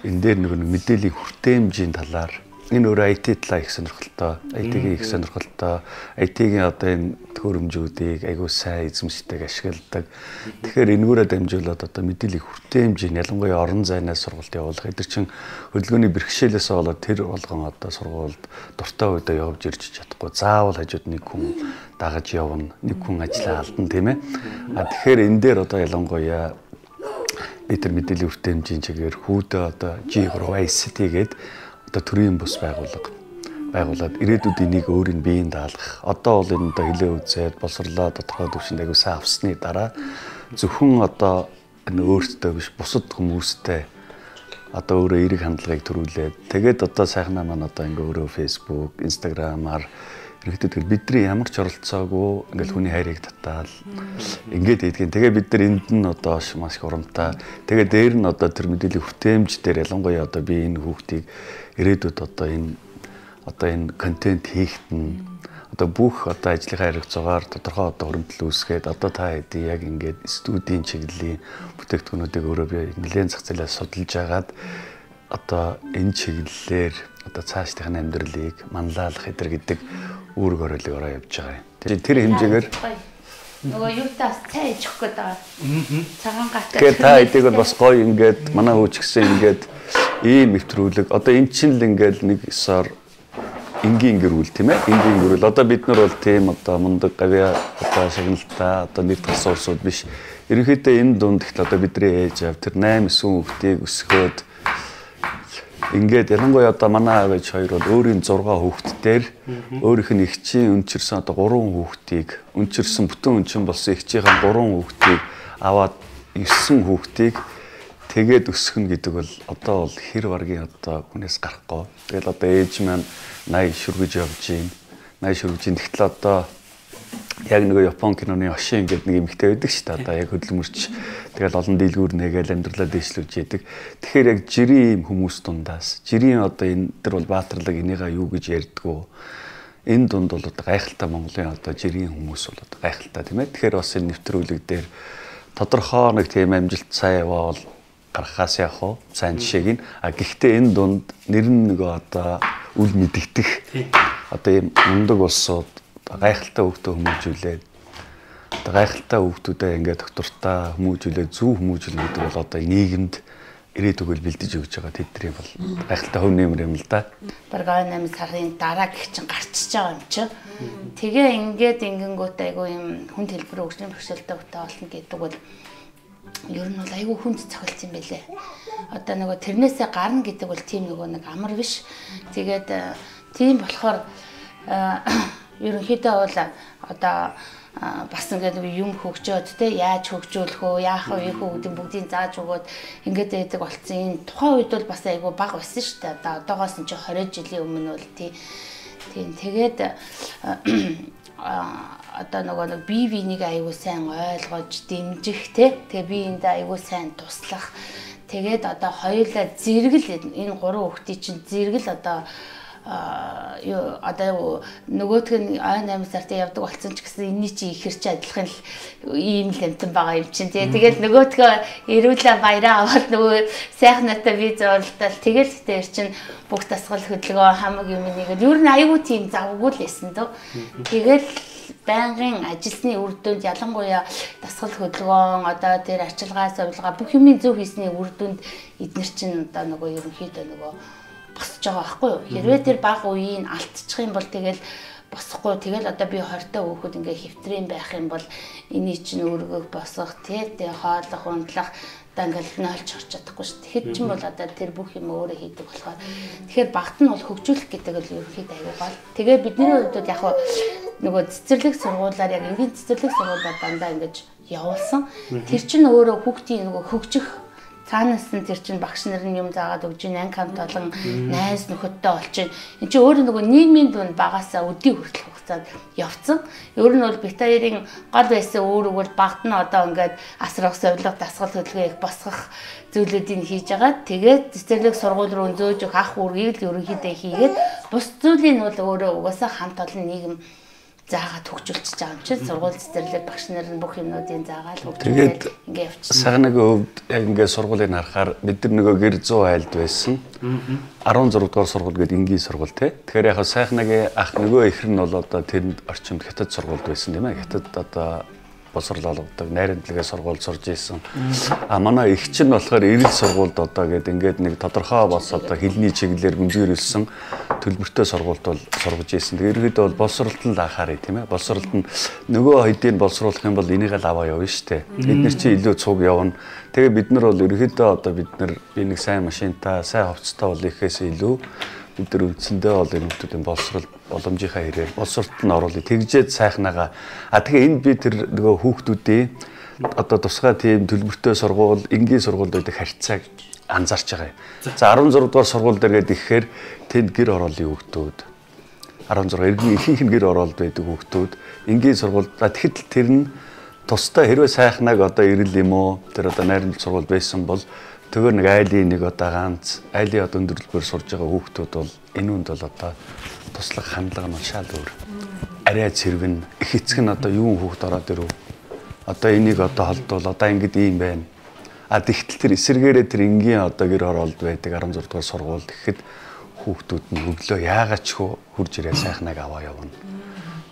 энэ дээр нэг мэдээллийн хүртээмжийн талаар энэ өөр ай ти талаа их сонирхолтой, ай ти-ийн их сонирхолтой, ай ти-ийн одоо энэ төхөөрөмжүүдийг аягүй сайн эзэмшдэг, ашигладаг. Тэгэхээр энэгээрээ дамжуулаад одоо мэдээллийн хүртээмжийн ялангуяа орон зайнаас сургалт явуулах. Эдгээр чинь хөдөлгөөний бэрхшээлээс болоод тэр болгон одоо сургуульд дуртай үедээ явж ирж чадахгүй. Заавал хажууд нэг хүн дагаж явна, нэг хүн ажиллаа алдна тийм ээ. А тэгэхээр энэ дээр одоо ялангуяа бид тэр мэдээллийн хүртээмжийн чигээр хүүдээ одоо джи-ай-си-ти-гээд одоо төрийн бус байгууллага байгуулад ирээдүйд энийг өөрийн биеийн даалгах. Одоо бол энэ одоо хилээ үзээд боловсрлоо тодорхой төвшөнд аягуулсан авсны дараа зөвхөн одоо энэ өөртөө биш бусад хүмүүстэй одоо өөрөө эерэг хандлагыг төрүүлээд тэгээд одоо сайхнаа маань одоо ингээ өөрөө Facebook, Instagram-аар ирэхдээ бидний ямар ч оролцоогүй ингээл хүний хайрыг татаал ингээд ийдгэн. Тэгээд бид нар энд нь одоо маш их урамтай. Тэгээд дээр нь одоо тэр мэдээллийн хүртээмж дээр ялангуяа одоо би энэ хүүхдийг ирээдүйд одоо энэ одоо энэ контент хийхэд нь одоо бүх одоо ажлынхаа харилцаагаар тодорхой одоо хөрөнгө үүсгээд одоо та хэдий яг ингээд студийн чиглэлийн бүтээгдэхүүнүүдийг өөрөө би нэлээд зах зээлээ судалж агаад одоо энэ чиглэлээр одоо цаашдын амьдралыг манлайлах хэдэр гэдэг үүрэг оролыг ороо явж байгаа юм. Тэр хэмжээгээр нөгөө юутаас цай ичих гээд байгаа. Цагаан гатаа. Тэгэхээр та хэдийг бол бас гоё ингээд манай хөөч гэсэн ингээд ийм нэвтрүүлэг одоо эн чинь л ингээл нэг ёсоор энгийн гэрүүл тийм ээ энгийн гэрүүл одоо бид нар бол тийм одоо мундаг гавья одоо шагналтай одоо нэр тассан улсууд биш ерөнхийдөө энэ дунд ихт одоо бидний ээж аав тэр найман, өвдгийг өсгөөд ингээд ялангуяа одоо манай аав ээж хоёр бол өөрийн зургаа хүүхд дээр өөрийнх нь эгчийн өнчирсэн одоо гурван хүүхдийг өнчирсэн бүтэн өнчин болсон эгчийнхэн гурван хүүхдийг аваад есөн хүүхдийг тэгээд өсгөн гэдэг бол одоо бол хэр варгийн одоо хүнээс гарахгүй. Тэгэл одоо ээж маань саяхан шүргэж явж байна. саяхан шүргэж ин тэгтэл одоо яг нэг Японы киноны Ошин гэдэг нэг эмэгтэй байдаг шүү дээ. Одоо яг хөдөлмөрч тэгэл олон дийлгүүр нэгээл амьдралаа дэвшлүүлж яадаг. Тэгэхээр яг жирийн юм хүмүүс дундаас жирийн одоо энэ төр бол баатарлаг энийгээ юу гэж ярьдгүү. Энэ дунд бол одоо гайхалтай Монголын одоо жирийн хүмүүс бол одоо гайхалтай тийм ээ. Тэгэхээр бас энэ нэвтрүүлэг дээр тодорхой нэг тийм амжилт цай яваа бол гарахаас яг хоо сайн жишээг нь а гэхдээ энэ дунд нэр нь нөгөө одоо үл мэдэгдэх одоо юм мундаг улсууд гайхалтай хөвгтөө хүмүүжүүлээд одоо гайхалтай хөвгтүүдээ ингээ доктортой хүмүүжүүлээд зөв хүмүүжүүлнэ гэдэг бол одоо нийгэмд ирээдүгэл бэлдэж өгч байгаа тэдний бол гайхалтай хөв нэмэр юм л да. Бараг найман сарын дараа гих чинь гарчиж байгаа юм чинь. Тэгээ ингээд ингэнгүүт айгу юм хүн хэлбэр хөгжлийн бэрхшээлтэй хөвгтөө олно гэдэг бол ер нь бол айгүй хүнд цохилт юм байлээ. Одоо нөгөө тэрнээсээ гарна гэдэг бол тийм нөгөө нэг амар биш. Тэгээд тийм болохоор ерөнхийдөө бол одоо бас ингээд нөгөө юм хөгжөөд те яаж хөгжүүлэх вэ? Яах вэ? Хүүхдийн бүгдийг зааж өгөөд ингээд байдаг болсон. Энэ тухайн үед бол бас айгүй баг байсан шүү дээ. Одоо одоогоос нь двадцать жилийн өмнө бол тий. Тийм тэгээд одоо нөгөө нэг бие биенийг аягүй сайн ойлгож дэмжих тий тэгээ би энд аягүй сайн туслах тэгээд одоо хоёулаа зэрэгэл энэ гурван хүүхдийн чинь зэрэгэл одоо юу одоо нөгөөх нь ой найман сартаа явдаг болсон ч гэсэн энэний чи их хэрч адилхан л ийм л амтан байгаа юм чинь тий. Тэгэл нөгөөдгөө эрүүлээ баяраа аваад нөгөө сайхнатаа виз оролдол тэгэл тэр чинь бүх тасгал хөдөлгөө хамаг юм нэгээр юу н аягүй тийм завгүй л байсан дөө. Тэгэл байнгын ажилсны үр дүнд ялангуяа тасгал хөдөлгөөн одоо тэр ачилгаа сувилгаа бүх юмны зөв хийсний үр дүнд эднэр чинь одоо нөгөө ерөнхийдөө нөгөө босч байгаа байхгүй юу. Хэрвээ тэр баг үеийн алдчих юм бол тэгэл босохгүй тэгэл одоо би хортой өөхөд ингээ хэвтрэн байх юм бол эний чинь өргөг босох тэр тэг хоолох унтлах одоо ингээл нөлч орч чадахгүй шүү. Тэгэхэд чинь бол одоо тэр бүх юм өөрөө хийдэг болохоор тэгэхээр багт нь бол хөгжүүлэх гэдэг л ерөөхдөө аягүй гол. Тэгээ бидний хувьд яг хуу нөгөө цэцэрлэг сургуулаар яг энгийн цэцэрлэг сургуулаар дандаа ингэж явуулсан. Тэр чинь өөрөө хүүхдийн нөгөө хөгжих цаанаас нь тэр чинь багш нар нь юм заагаад өгж ийн анги хамт олон найз нөхөдтэй олчих. Энд чинь өөрөө нөгөө нийгмийн дунд багасаа өдий хүртэл цаад явцсан. Ер нь бол битаерийн гол байсан өөрөө бол багт нь одоо ингээд асрах, совлох, дасгал хөдөлгөө их босгох зүйлүүдийг хийж байгаа. Тэгээд цэцэрлэг сургууль руу зөөж өгөх ах үргийг л ерөнхийдөө хийгээд бус зүйлийг нь өөрөө угаасаа хамт олон нийгэм заагаад хөгжүүлчихэж байгаа юм чинь сургууль цэцэрлэг багш нар нь бүх юмнуудын заагаад хөгжүүлээд ингээд явчихсан. Сагнаг өвд яг ингээд сургуулийг харахаар бид нар нөгөө гэр зүүн айлд байсан. арван зураг дугаар сургууль гэдэг энгийн сургууль тий. Тэгэхээр яг сайхнагийн ах нөгөө ихэр нь бол одоо тэнд орчинд хятад сургуульд байсан тийм ээ. Хятад одоо босрлал олгодог найрамдлага сургууль сурж исэн. А манай их чинь болохоор эрэл сургуульд одоо гэдэг ингээд нэг тодорхой бос одоо хилний чиглэлээр гүнзгийрүүлсэн төлбөртэй сургуульд бол сургаж исэн. Тэгээд ерөөдөө бол болсролт нь анхаарай тийм ээ. Болсролт нь нөгөө хоёдыг болсруулах юм бол энийг л аваа явна штэ. Бид нар чи илүү цуг явна. Тэгээ бид нар бол ерөөдөө одоо бид нар би нэг сайн машинтай, сайн хувцастай бол ихээс илүү бид нар үндсэндээ бол юмнуудын болсрол боломжийнхаа хэрээр болсролт нь оруулъя. Тэгжээд сайхнагаа. А тэгээ энэ би тэр нөгөө хүүхдүүдийн одоо тусгай тийм төлбөртэй сургууль, энгийн сургуульд байдаг харьцааг анзаарч байгаа юм. За арван зураг дугаар сургууль дээр гээд ихээр тэнд гэр ороолын хүүхдүүд арван зураг эрдэнэ ихэнх нь гэр ороолд байдаг хүүхдүүд энгийн сургууль. Тэгэхдээ тэр нь тусдаа хэрвээ сайхнаг одоо ирэл юм уу тэр одоо найрамдал сургууль байсан бол тэгвэр нэг айлын нэг одоо ганц айлын одоо өндөрлөөр сурж байгаа хүүхдүүд бол энэ үнд бол одоо туслах хандлага нь шал өөр. Арай цэрвэн их эцэг нь одоо юун хүүхд ороод ирв. Одоо энийг одоо холдвол одоо ингэд ийм байна. А тэгтэл тэр эсэргээрээ тэр энгийн одоо гэр оролд байдаг арван зураг дугаар сургууль гэхэд хүүхдүүд нь өглөө яагаад ч хурж ирээ сайхнаг аваа явна.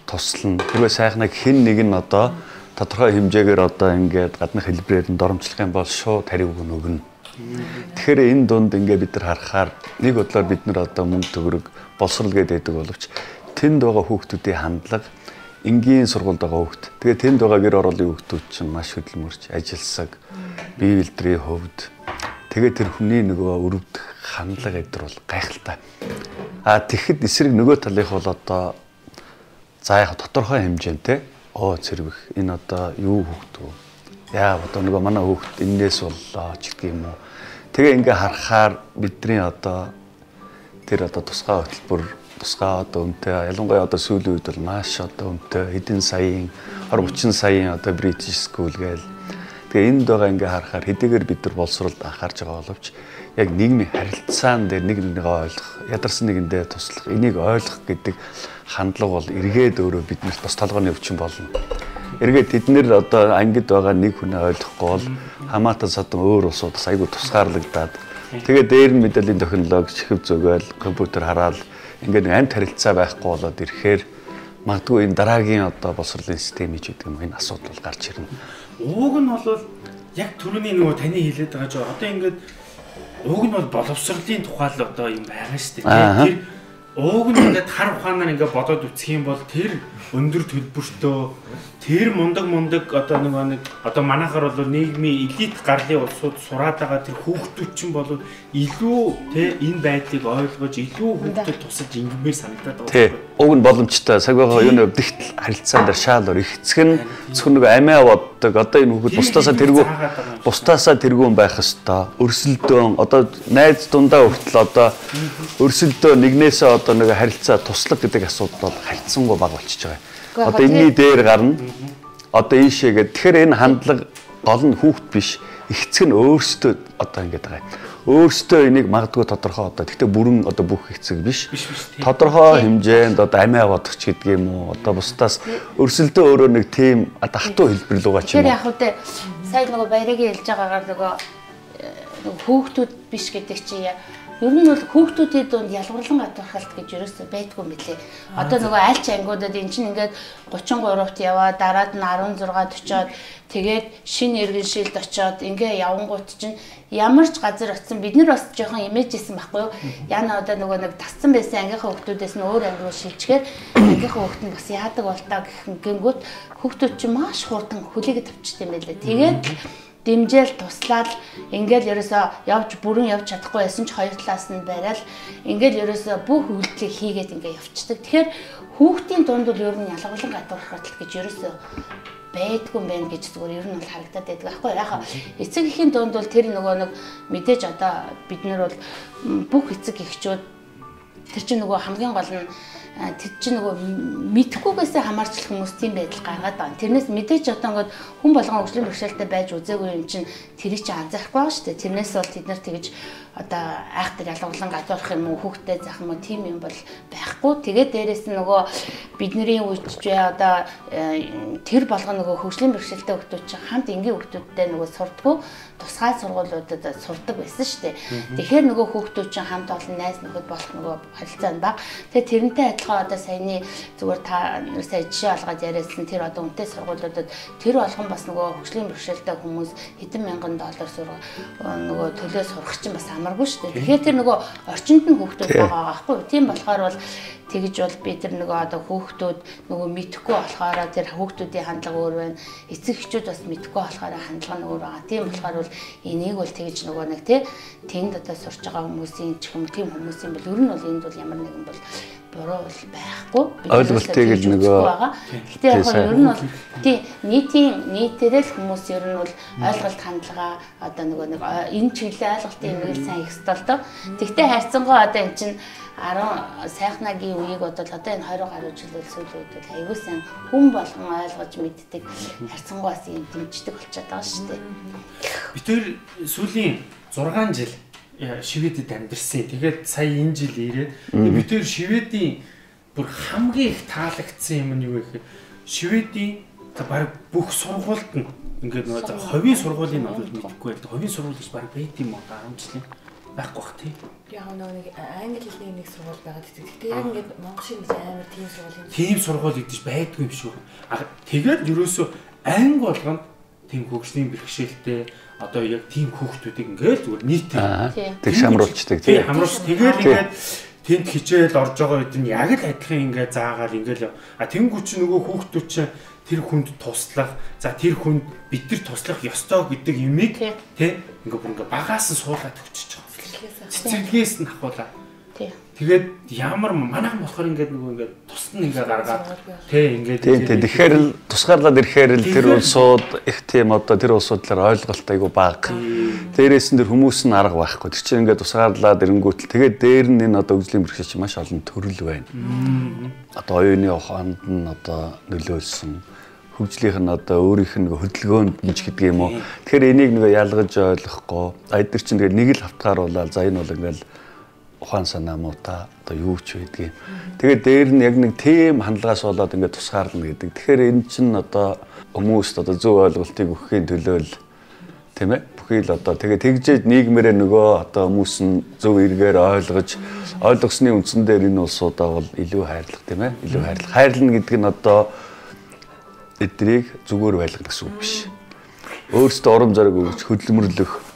Туслана. Тэрвээ сайхнаг хэн нэг нь одоо тодорхой хэмжээгээр одоо ингээд гадны хэлбэрээр нь доромжлох юм бол шууд тариг өгнө. Тэгэхээр энэ дунд ингээд бид нар харахаар нэг бодлоор бид нар одоо мөнгө төгрөг болсрол гэдэг боловч тэнд байгаа хүүхдүүдийн хандлага энгийн сургуульд байгаа хүүхд. Тэгээ тэнд байгаа гэр оролын хүүхдүүд чинь маш хөдөлмөрч, ажилсаг, бие бэлтрийн хөвд. Тэгээ тэр хүний нөгөө өрөвдөх хандлага гэдэр бол гайхалтай. Аа тэгэхэд эсрэг нөгөө талынх бол одоо за яг тодорхой хэмжээтэй оо цэрвэх энэ одоо юу хөөхдөө яа одоо нөгөө манай хөөхд энэс боллоо ч гэх юм уу. Тэгээ ингээ харахаар бидний одоо тэр одоо тусгай хөтөлбөр тусгай одоо үнэтэй ялангуяа одоо сүүлийн үед бол маш одоо үнэтэй хэдэн саяын тридцать саяын одоо British School гээл. Тэгээ энд байгаа ингээ харахаар хэдийгээр бид нар болсролд анхаарч байгаа боловч яг нийгмийн харилцаан дээр нэг нэгнийгээ ойлгох ядарсан нэгэндээ туслах энийг ойлгох гэдэг хандлага бол эргээд өөрөө биднээс бас толгойн өвчин болно. Эргээд тэд нэр одоо ангид байгаа нэг хүн ойлгохгүй бол хамаатан садан өөр улсуудаас айгүй тусгаарлагдаад тэгээд дээр нь мэдээллийн технологи хэв зөөгөл компьютер хараад ингээд амт харилцаа байхгүй болоод ирэхээр магадгүй энэ дараагийн одоо боловсролын систем гэж гэдэг юм энэ асуудал бол гарч ирнэ. Ууг нь бол яг түрүүний нөгөө таны хэлээд байгаа ч одоо ингээд ууг нь бол боловсролын тухай л одоо юм байгаа шүү дээ. Тэр ууг нь ингээд хар ухаанаар ингээд бодоод үцэх юм бол тэр өндөр төлбөртөө тэр мундаг мундаг одоо нөгөө нэг одоо манайхаар бол нийгмийн элит гарлын улсууд сураад байгаа тэр хүүхдүүд чинь бол илүү тэ энэ байдлыг ойлгож илүү хүүхдэд тусаж ингэмээр санагдаад байгаа. Тэ ууг нь боломжтой цаг байгаа юу нэгтэл харилцаан дээр шаал өр ихцэг нь зөвхөн нөгөө амиа боддог одоо энэ хүүхэд бусдаасаа тэргүй бусдаасаа тэргүй байх хэвээр өрсөлдөөн одоо найз дундаа хүртэл одоо өрсөлдөө нэгнээсээ одоо нэг харилцаа туслах гэдэг асуудал бол харьцангуй бага болчихж байгаа. Одоо энэний дээр гарна. Одоо ийшээгээд тэгэхээр энэ хандлага гол нь хүүхд биш, эцэг нь өөрсдөө одоо ингэж байгаа. өөртөө энийг магадгүй тодорхой одоо гэхдээ бүрэн одоо бүх хэцэг биш. Тодорхой хэмжээнд одоо амиа бодох ч гэдэг юм уу одоо бусдаас өрсөлдөө өөрөө нэг тийм хатуу хэлбэр лугаа ч юм. Тэр яг үдэ сая нөгөө баярагийн хэлж байгаагаар нөгөө хүүхдүүд биш гэдэг чинь ер нь бол хүүхдүүдийн дунд ялгарлан гадуурхалт гэж ерөөсөө байдгүй мэлээ. Одоо нөгөө айлч ангиудад эн чинь ингээд тридцать тhree-т яваа, дараад нь sixteen-д очиод тэгээд шинэ иргэншилд очиод ингээ явангууд чинь ямар ч газар очисон бид нар бас жоохон имэжсэн байхгүй юу? Яна одоо нөгөө нэг тассан байсан ангийнхаа хүүхдүүдээс нь өөр анги руу шилжихээр ангийнхаа хүүхд нь бас яадаг болтаа гэхэнгүүт хүүхдүүд чинь маш хурдан хүлээгээд авчт юм байлээ. Тэгээд дэмжээл туслаад ингээл ерөөсөө явж бүрэн явж чадахгүй байсан ч хоёр талаас нь барайл ингээл ерөөсөө бүх үйлдэлийг хийгээд ингээ явцдаг. Тэгэхээр хүүхдийн дунд бол ер нь ялгарлан гадуурхал гэж ерөөсөө байдгүй байна гэж зүгээр ер нь бол харагдаад байдаг байхгүй яхаа. Эцэг эхийн дунд бол тэр нөгөө нэг мэдээж одоо бид нар бол бүх эцэг эхчүүд тэр чинь нөгөө хамгийн гол нь тэр чинь нөгөө мэдхгүйгээсээ хамаарчлах хүмүүсийн байдал гаргаад байна. Тэрнээс мэдээж одоо ингээд хүн болгон өгшлийн бэрхшээлтэй байж үзээгүй юм чинь тэрийг чи анзаарахгүй шүү дээ. Тэрнээс бол тэд нар тэгж одоо айх дээр ялгуулан гадуурх юм уу, хүүхдтэй заах юм уу, тийм юм бол байхгүй. Тэгээд дээрээс нь нөгөө бидний үечээ одоо тэр болгон нөгөө хөгжлийн бэрхшээлтэй хүүхдүүд чинь хамт энгийн хүүхдүүдтэй нөгөө сурдгуу тусгай сургуулиудад сурдаг байсан шүү дээ. Тэгэхээр нөгөө хүүхдүүд чинь хамт олон найз нөхөд болох нөгөө харилцаа нь баг. Тэгээд тэрнтэй адилхан одоо саяны зүгээр та сая жишээ олгоод яриадсан тэр одоо үнэтэй сургуулиудад тэр болгон бас нөгөө хөгжлийн бэрхшээлтэй хүмүүс хэдэн мянган доллар сургууль нөгөө төлөө сурах чинь бас амаргүй шүү дээ. Тэгэхээр тэр нөгөө орчинд нь хүүхдүүд байгаа байхгүй юу? Тийм болохоор бол тэгж бол би тэр нөгөө одоо хүүхдүүд нөгөө мэдхгүй болохоор тэр хүүхдүүдийн хандлага өөр байна. Эцэг эхчүүд бас мэдхгүй болохоор хандлага нь өөр байгаа. Тийм болохоор бол энийг бол тэгж нөгөө нэг тий тэнд одоо сурч байгаа хүмүүсийн ч юм тийм хүмүүсийн бол ер нь бол энд бол ямар нэгэн бол буруу бол байхгүй. Ойлголтыг л нөгөө гэхдээ яг нь ер нь бол тий нийтийн нийтээрээ л хүмүүс ер нь бол ойлголт хандлага одоо нөгөө нэг энэ чиглэлийн ойлголтын нэмэл сайн их столтой. Тэгтээ хайрцангуй одоо энэ чинь ten сайхнагийн үеиг одоо одоо энэ twenty гаруй жилийн сүүлүүд бол аягүй сайн хүн болгон ойлгож мэддэг хайрцангуйас юм дэмждэг болчиход байгаа шүү дээ. Би тэр сүүлийн six жил Шведэд амьдарсан. Тэгээд сая энэ жил ирээд би тэр Шведийн бүр хамгийн их таалагдсан юм нь юу гэхээр Шведийн баг бүх сургуульд нь ингээд нэг ховийн сургуулийн нэрийг мэдхгүй байдаг. Ховийн сургууль гэж баг байт юм уу ten жилийн байхгүй бах тийм. Яг нэг англи хэлний нэг сургууль байгаад тийм. Гэтэл яг ингээд монгол шиг амар тийм сургууль юм. Тийм сургууль идэж байдгүй юм шүү. А тэгээд ерөөсөө анги болгоно тийм хөгжлийн бэрхшээлтэй одоо яг тийм хүүхдүүдийг ингээд зүгээр нийтээр тэг шамруулцдаг тийм. Хамруулц тэгээд ингээд тэнд хичээл орж байгаа үед нь яг л адилхан ингээд заагаар ингээд а тэнгүүч нөгөө хүүхдүүд чинь тэр хүнд туслах, за тэр хүнд бид нар туслах ёстой гэдэг юмыг тийм ингээд бүр ингээд багаас нь суулгаад өгчөж байгаа. Цэцэрлэгээс нь ахвалаа. Тэгээд ямар манаа болохоор ингээд нөгөө ингээд тусна ингээ гаргаад тий ингээд тий тэгэхээр л тусгаарлаад ирэхээр л тэр улсууд их тийм одоо тэр улсуудлаар ойлголт айгу баг. Дээрээс нь тэр хүмүүс нь арга байхгүй. Тэр чинь ингээд тусгаарлаад ирэнгүүтэл тэгээд дээр нь энэ одоо үзлийн бэрхшээл чинь маш олон төрөл байна. Одоо оюуны ухаанд нь одоо нөлөөлсөн хөгжлийнх нь одоо өөрийнх нь хөдөлгөөнд гэж гэдэг юм уу. Тэгэхээр энийг нэг ялгаж ойлгохгүй. Айдэр чинь тэгээд нэг л хавтгааруулаад за энэ бол ингээд ухаан санаа муу та одоо юу ч байдгийг. Тэгээд дээр нь яг нэг тийм хандлагаас болоод ингээд тусгаарлна гэдэг. Тэгэхээр энэ чинь одоо хүмүүст одоо зөв ойлголтыг өгөхийн төлөө л тийм ээ. Бүхий л одоо тэгээд тэгжээд нийгмээрээ нөгөө одоо хүмүүс нь зөв эргээр ойлгож ойлгосны үндсэн дээр энэ улсуудаа бол илүү хайрлах тийм ээ. Илүү хайрлах. Хайрлна гэдэг нь одоо эдрийг зүгээр байлгах гэсэн үг биш. Өөрсдөө урам зориг өгч хөдөлмөрлөх.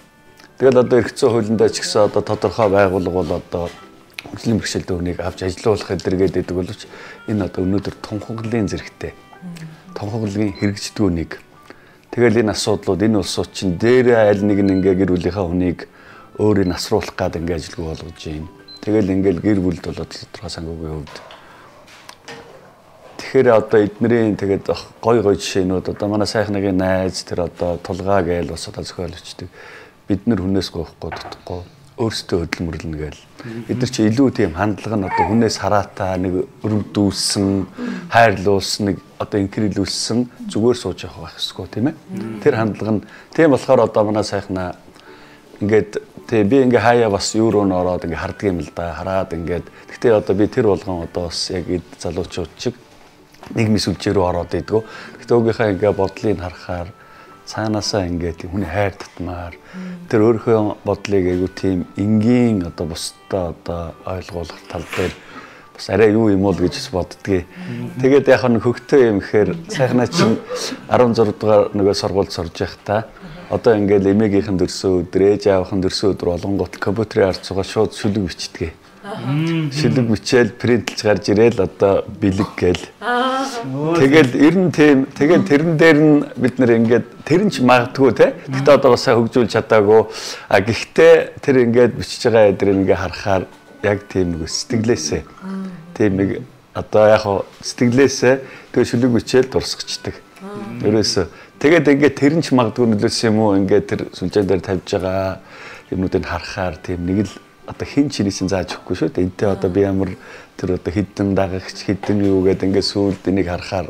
Тэгэл одоо эргэцүү хуулиндаа ч гэсэн одоо тодорхой байгууллага бол одоо хөгжлийн бэрхшээл төвнийг авч ажилуулах эдгэргээд идэг боловч энэ одоо өнөөдөр тунхаглалын зэрэгтэй. Тунхаглалын хэрэгждгүүнийг. Тэгэл энэ асуудлууд энэ улсууд чинь дээрээ аль нэг нь ингээ гэр бүлийнхаа хүнийг өөрийг насруулах гад ингээ ажилгүй болгож байна. Тэгэл ингээл гэр бүлд болоод тодорхой сангийн хөвд. Тэгэхээр одоо эднэрийн тэгээд гой гой жишээнүүд одоо манай сайхнагийн найз тэр одоо тулгаа гээл бас одоо зохиолчдаг. Бид нар хүнээс гоохгүй дутхгүй өөрсдөө хөдөлмөрлөнө гээл. Бид нар чи илүү тийм хандлага нь одоо хүнээс хараатаа нэг өрөвдүүлсэн, хайрлуулсан, нэг одоо инкрилүүлсэн зүгээр сууж явах байх хэсгүү тийм ээ. Тэр хандлага нь тийм болохоор одоо манай сайхнаа ингээд тэг би ингээ хаяа бас евро нь ороод ингээ хардаг юм л да. Хараад ингээд тэгтээ одоо би тэр болгон одоо бас яг эд залуучууд чиг нийгмийн сүлжээ рүү ороод идэггүй. Тэгтээ өгийнхаа ингээ бодлыг харахаар цаанаасаа ингээ хүний хайр татмаар тэр өөрийнхөө бодлыг айгуу тийм энгийн одоо бусдаа одоо ойлгуулах тал дээр бас арай юу юм бол гэж боддгий. Тэгээд яг нэг хөгтэй юм гэхээр сайхнаа чинь арван зурав дугаар нөгөө сургуульд сурж байхдаа одоо ингээд эмээгийнхэн дөрсөн өдөр, ээж аавынхын дөрсөн өдөр болонгууд компьютерийн ард цугаа шууд шүлэг бичдэг. Шүлэг бичээл принтэлж гарч ирээл одоо бэлэг гээл. Тэгэл ер нь тийм тэгэл тэрэн дээр нь бид нэр ингээд тэр нь ч магадгүй те. Гэтэ одоо бас хөгжүүлж чадаагүй. А гэхдээ тэр ингээд бичиж байгаа эдрийг ингээ харахаар яг тийм нэг сэтгэлээсээ тийм нэг одоо яг сэтгэлээсээ тэгээ шүлэг бичээл дурсагчдаг. Ерөөсөө тэгээд ингээд тэр нь ч магадгүй нөлөөсөн юм уу ингээд тэр сүлжээн дээр тавьж байгаа юмнуудыг харахаар тийм нэг л одоо хин ч хийсэн зааж өгөхгүй шүү дээ. Энтэй одоо би ямар тэр одоо хідэн дагагч хідэн юу гэдэг ингээд сүүлд энийг харахаар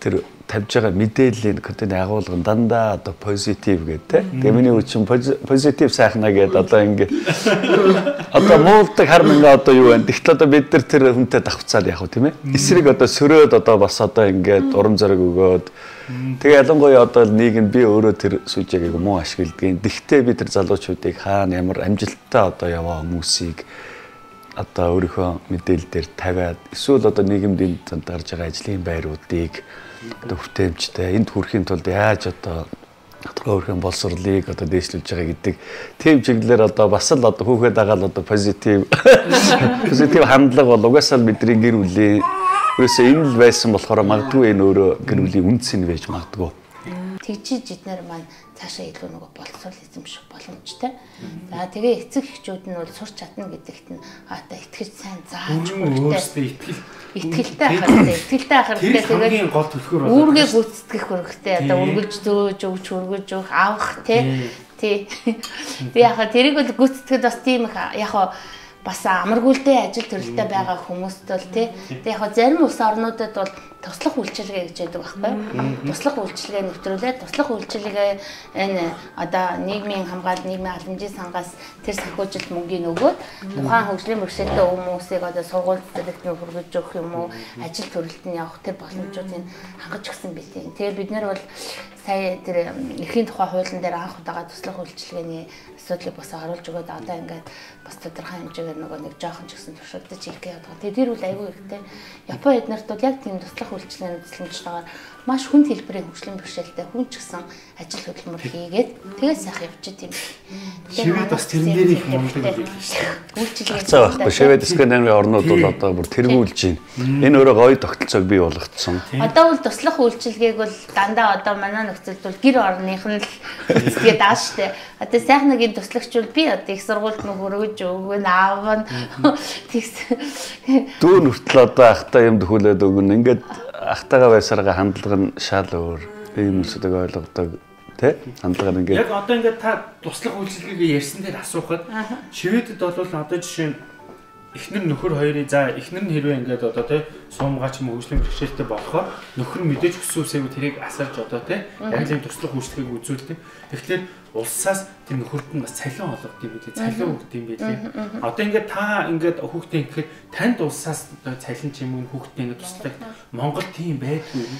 тэр тавьж байгаа мэдээллийн контент агуулгын дандаа одоо позитив гэдэг. Тэгээ миний үчин позитив сайхна гэдэг одоо ингээд одоо муулдаг хармын одоо юу байна. Тэгтэл одоо бид нар тэр хүнтэй давхцаад яах вэ тийм ээ? Эсрэг одоо сөрөөд одоо бас одоо ингээд урам зориг өгөөд тэгээ ялангуяа одоо нийгэм би өөрөө тэр сүлжээг муу ашигладаг. Гэхдээ би тэр залуучуудыг хаана ямар амжилттай одоо яваа хүмүүсийг одоо өөрийнхөө мэдээлэлээр тавиад эсвэл одоо нийгэмд энд гарч байгаа ажлын байруудыг одоо хөтөмжтэй энд хүрэхийн тулд яаж одоо өөрийнхөө боловсролыг одоо дээшлүүлж байгаа гэдэг тийм чиглэлээр одоо бас л одоо хүүхэд агаал одоо позитив позитив хандлага бол угаасаа бидний гэр бүлийн өсөө энэ л байсан болохоор магадгүй энэ өөрөө гэр бүлийн үндэс нь байж магадгүй. Тэгжиж эднэр маань цаашаа илүү нөгөө болцол эзэмших боломжтой. За тэгээ эцэг эхчүүд нь бол сурч чадна гэдэгт нь хата итгэж сайн зааж өгөхтэй. Итгэлтэй ахартай. Итгэлтэй ахартай тэгээд гол төлхөр болоо. Үүргээ гүйцэтгэх хэрэгтэй. Одоо үргэлж зөөж өгч үргэлж өг авах тий. Тий. Би яха тэрийг бол гүйцэтгэхэд бас тийм их яха бас амаргүйлтэй ажил төрөлтэй байгаа хүмүүст бол тий. Тэгээ яг хаа зарим улс орнуудад бол туслах үйлчилгээ гэж яддаг байхгүй. Туслах үйлчилгээ нэвтрүүлээд туслах үйлчилгээ энэ одоо нийгмийн хамгаалал нийгмийн халамжийн сангаас тэр санхүүжилт мөнгөний өгөөд тухайн хөгжлийн бэрхшээлтэй хүмүүсийг одоо сургуульд төлөвлөлтөөр хүргэж өгөх юм уу ажил төрөлд нь явах тэр боломжуудыг хангаж өгсөн бид. Тэгээ бид нар бол сая тэр эрхийн тухай хуулийн дээр анх удаага туслах үйлчилгээний асуудлыг бас оруулж өгөөд одоо ингээд бас тодорхой хэмжээгээр нөгөө нэг жоохон ч гэсэн туршилтаж хийх гэдэг. Тэгээ тэр үл аягүй ихтэй. Япон эднэрт бол яг тийм туслах үйлчилгээний үзлэмжтэйгээр маш хүн хэлбэрийн хөгжлийн бэрхшээлтэй хүн ч гэсэн ажил хөдөлмөр хийгээд тэгээ сайхан явчих тийм. Шивэд бас тэрэн дээр их мундаг үйлчилгээ. Заахгүй шивэд Скандинавын орнууд бол одоо бүр тэргүүлж байна. Энэ өөрөө гоё тогтолцоог бий болгоцсон. Одоо бол туслах үйлчилгээг бол дандаа одоо манай нөхцөлд бол гэр орных нь л үсгээд аа штэ. Одоо сайхан нэг туслагчул би одоо их сургуульд нь хөргөж өгөн аав нь тэгс дүүн хүртэл одоо ахтай юм дөхүүлээд өгнө. Ингээд ахтайгаа байсараа хандлага нь шал өөр. Ийм үсдэг ойлгодог тий? Хандлага нь ингээд яг одоо ингээд та туслах үйлчилгээгээ ярьсан дээр асуухад Шведэд бол одоо жишээ нь эхнэр нөхөр хоёрын за эхнэр нь хэрвээ ингээд одоо тий суумгаач юм хөгжлийн бэрхшээлтэй болохоор нөхөр мэдээж хүсүүсэйг тэрийг асарч одоо тий яг л туслах үйлчилгээг үзүүлдэг. Тэгэхээр улсаас тэр нөхөрт нь бас цалин олгох юм билээ, цалин өгдөг юм билээ. Одоо ингээд та ингээд хүүхдээ гэхэд танд улсаас цалин ч юм уу хүүхдээ ингээд туслах Монгол тийм байдгүй юм.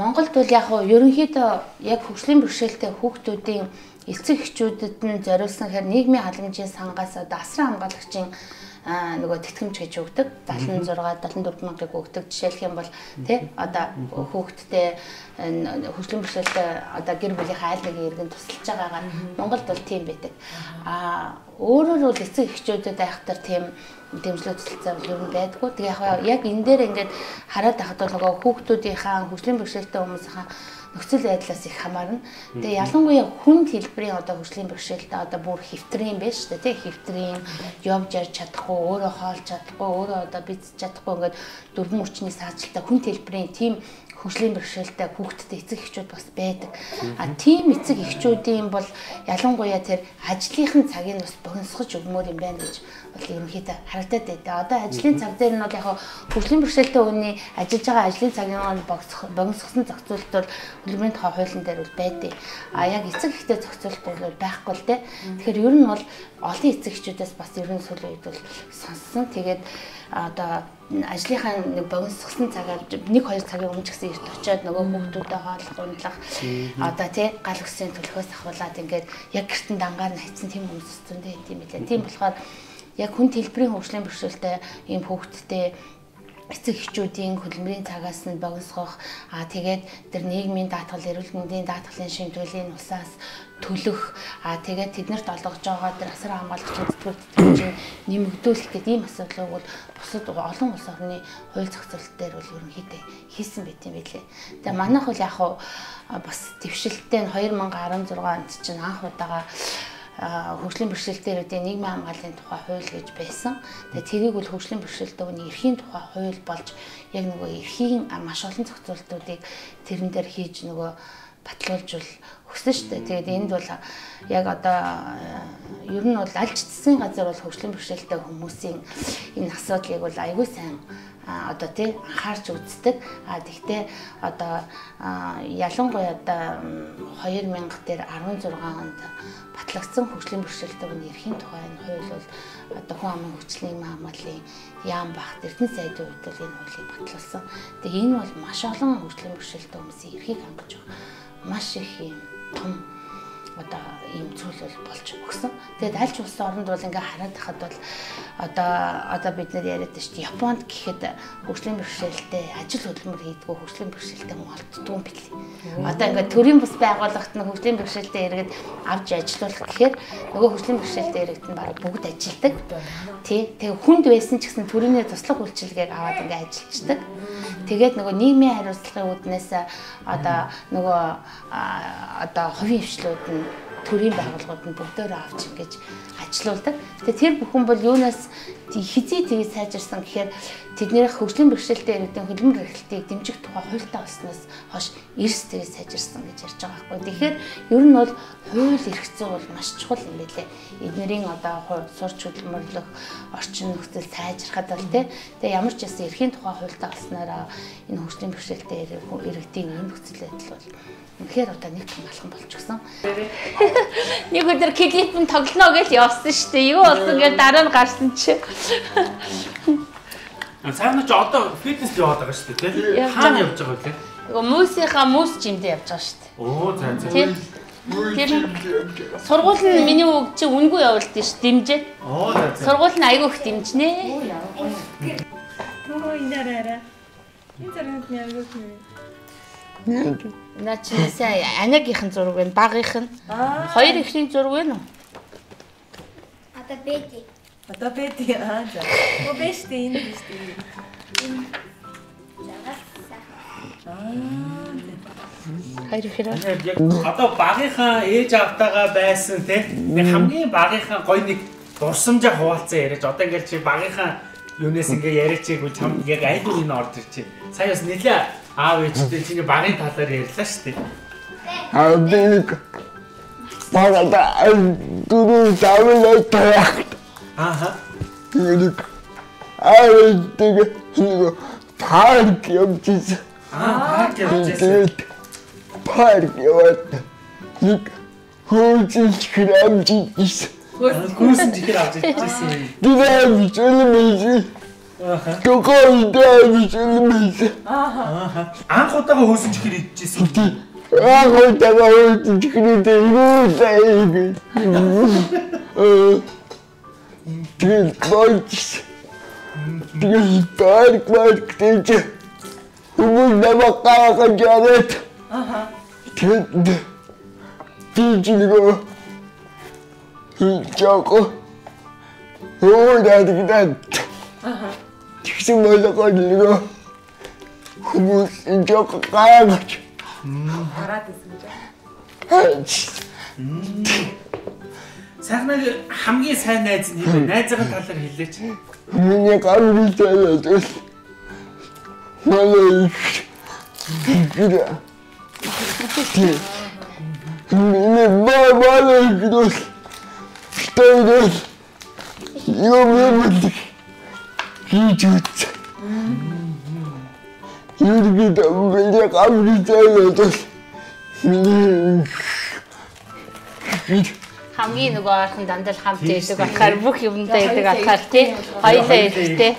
Монголд бол яг нь ерөнхийдөө яг хөгжлийн бэрхшээлтэй хүүхдүүдийн эцэг эхчүүдэд нь зориулсан хэрэг нийгмийн халамжийн сангаас одоо асрын хамгаалагчийн нөгөө тэтгэмж гэж өгдөг. седьмилян сześć седьмилян сześć сześć сая өгдөг. Жишээлх юм бол тий одоо хүүхдтэй хөгжлийн бэрхшээлтэй одоо гэр бүлийн хайлтгийн иргэн тусалж байгаагаар Монголд бол тийм байдаг. А өөрөөр бол эцэг эхчүүдэд айхтар тийм дэмжлэг төлцөө бол байдгүй. Тэгээ яг энэ дээр ингээд хараад байхад бол нөгөө хүүхдүүдийнхээ хөгжлийн бэрхшээлтэй хүмүүсийнхээ нөхцөл байдлаас их хамаарна. Тэгээ ялангуяа хүн хэлбэрийн одоо хөгжлийн бэрхшээлтэй одоо бүр хэвтрийн байж шүү дээ. Тэ хэвтрийн явж ярь чадахгүй, өөрөө хоолж чадахгүй, өөрөө одоо биз чадахгүй ингээд дөрвөн мөрчний саачлалтай хүн хэлбэрийн тийм хөгжлийн бэрхшээлтэй хүүхдтэй эцэг эхчүүд бас байдаг. А тийм эцэг эхчүүдийн бол ялангуяа тэр ажлынхын цагийг бас богиносгож өгмөр юм байна гэж бол ерөнхийдөө харагдаад байна. Одоо ажлын цаг дээр нь бол яг хөгжлийн бэрхшээлтэй үеийн ажиллаж байгаа ажлын цагийн нь богиносгосон зохицуулалт бол хөлбөрийн тухай хуулийн дээр бол байдаг. А яг эцэг эхтэй зохицуулалт бол байхгүй л дээ. Тэгэхээр ер нь бол олон эцэг эхчүүдээс бас ерөн сүлээд бол сонссон. Тэгээд одоо ажлынхаа нэг богиносгосон цагаар нэг хоёр цагийн өмнө ч гэсэн эрт очиод нөгөө хүүхдүүдтэй хооллох, ундлах одоо тий гал өссөн төлхөөс ахуулаад ингээд яг гэртэн дангаар хайцсан тийм хүмүүс зөндөө тийм билээ. Тийм болохоор яг хүн хэлбэрийн хөгжлийн бэрхшээлтэй ийм хүүхдтэй эцэг эхчүүдийн хөлбөрийн цагаас нь богиносгох аа тэгээд тэр нийгмийн даатгал, эрүүл мэндийн даатгалын шийдвэлийн усаас төлөх аа тэгээд тэднэрт олгож байгаа тэр асар хамгаалагчид төлөвлөж нэмэгдүүлэх гэдэг ийм асуудлыг бол бусад олон улс орны хууль зохицуулалт дээр бол ерөнхийдөө хийсэн байт юм билээ. Тэгээд манайх бол яг хав бас дэвшилттэй хоёр мянган арван зургаанд онд чинь анх удаага хөгжлийн бэрхшээлтүүдийн нийгмийн хамгааллын тухай хууль гэж байсан. Тэгээ тэрийг бол хөгжлийн бэрхшээлтүүдийн эрхийн тухай хууль болж яг нөгөө эрхийн маш олон зохицуулалтуудыг тэрэн дээр хийж нөгөө батлуулж өгсөн шүү дээ. Тэгээд энд бол яг одоо ер нь бол аль ч засгийн газар бол хөгжлийн бэрхшээлтэй хүмүүсийн энэ асуудлыг бол аягүй сайн одоо тий анхаарч үздэг. А тэгтээ одоо ялангуяа одоо хоёр мянган дээр арван зургаанд батлагдсан хөгжлийн бэрхшээлтэй хүний эрхийн тухай энэ хууль бол одоо хүн амын хөгжлийн хамгааллын яам багт эрдэнэ сайдын хувьд энэ хуулийг батлуулсан. Тэгээ энэ бол маш олон хөгжлийн бэрхшээлтэй хүмүүсийн эрхийг хангаж өгөх маш их юм том одоо ийм зүйл болж өгсөн. Тэгээд аль ч улс оронд бол ингээ хараад тахад бол одоо одоо бид нар яриад байж тийм Японд гэхэд хөгжлийн бэрхшээлтэй ажил хөдөлмөр хийдгөө хөгжлийн бэрхшээлтэй хүн олддгүй юм билээ. Одоо ингээ төрийн бас байгууллагт нь хөгжлийн бэрхшээлтэй иргэд авч ажилуулах гэхээр нөгөө хөгжлийн бэрхшээлтэй иргэд нь баг бүгд ажилдаг. Тий. Тэгээ хүнд байсан ч гэсэн төрийнхээ туслах үйлчилгээг аваад ингээ ажилчдаг. Тэгээд нөгөө нийгмийн хариуцлагын үүднээс одоо нөгөө одоо хувийн хвшлүүд нь төрийн байгууллагууд нь бүгдөө авч ингэж ажилуулдаг. Тэгээ тэр бүхэн бол юунаас хизээ тгий сайжирсан гэхээр тэднэрх хөгжлийн бэрхшээлтэй иргэдийн хөлбөр эрхлэлтийг дэмжих тухай хуультай болсноос хойш эрс тгий сайжирсан гэж ярьж байгаа байхгүй. Тэгэхээр ер нь бол хууль эрх зүйн бол маш чухал юм билээ. Эднэрийн одоо хууль сурч хөдөлмөрлөх орчин нөхцөл сайжрахад бол тэ тэгээ ямар ч байсан эрхийн тухай хуультай болсноороо энэ хөгжлийн бэрхшээлтэй иргэдийн энэ нөхцөл байдал бол үнэхээр одоо нэг том алхам болчихсон. Нэг өдөр клип нь тоглоно гэж явсан шүү дээ. Юу болсон гэж дараа нь гарсан чи. А цаана ч одоо фитнес яваад байгаа шүү дээ, тийм ээ. Хаана явж байгаа вэ? Нөгөө муусийнхаа муус жимдээ явж байгаа шүү дээ. Оо, цаа цаа. Тийм. Сургууль нь миний үг чи үнгүй явуулт нь шүү, дэмжээ. Оо, цаа. Сургууль нь айгүй их дэмжнэ. Оо, инээрээ. Интернет нь айгүй их. Начинасаа анагийнхэн зураг байна, багийнхэн. Хоёр ихний зураг байна уу? Ата бети. Ата бети аа за. Оо бештэй энэ бештэй. Аа. Хоёр ихний. Одоо багийнхан ээж автагаа байсан те. Нэг хамгийн багийнхан гоё нэг дурсамжаа хуваалцсан яриач. Одоо ингээл чи багийнхан юунес ингээ яриач гэж чамд яг аль нэг нь орж ирчих. Сая бас нэлээ аав ээжтэй чиний багын талаар ярьлаа шүү дээ. Аа би багада дөрөв завлаа таах. Аха. Нэг аав ээжтэйгээ нэг парк явчихсан. Аа, парк явчихсан. Парк яваад нэг хөөсөн хэмжиж. Хөөсөн хэмжижсэн. Дээрээ үлэмж. Төгөөл дэвж үлмээс. Аа. Анх удаага хөөсөн чихэр идчихсэн. Анх удаага хөөсөн чихрүүдээ юу заяг. Э. Тэр болчих. Тэр парк парк дэж. Өмнө намагаа гажаад. Аа. Тэр тийчнийгөө. Хичээко. Хөөд адигдаад. Аа. Тэгсэн болгоод нөгөө хүмүүс энэ жоохон гараад исэн жаа. Сайхан хамгийн сайн найз нь юм. Найзын талаар хэлээч. Миний гар бий тайлаад. Манай хамгийн нөгөө орхон дандаа л хамт ирдэг болохоор бүх юмдаа ирдэг болохоор тий хоёулаа ирдэг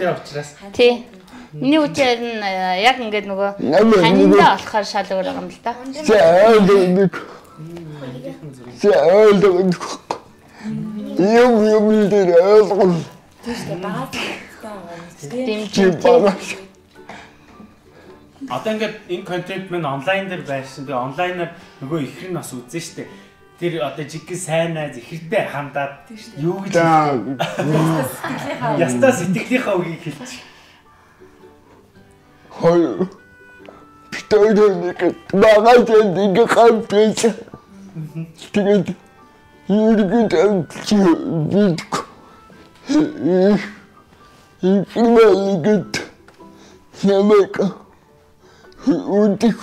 тий миний үчээр нь яг ингээд нөгөө таньдаа болохоор шал өөр байгаа юм л да. Юм юм дээр ойлгол дэмжиж одоо ингээд энэ контент минь онлайн дээр байсан. Би онлайнаар нөгөө ихрэн бас үзэн штэ. Тэр одоо жиггүй сайн найз ихэртэй хамдаад юу гэж ястаа сэтгэлийнхаа үгийг хэлж. Хой. Битүүл нэг багаж энэ гэх пэч. Тэгээд юугт амтч бидг. Энэ мэлгэд ямэк. Und ich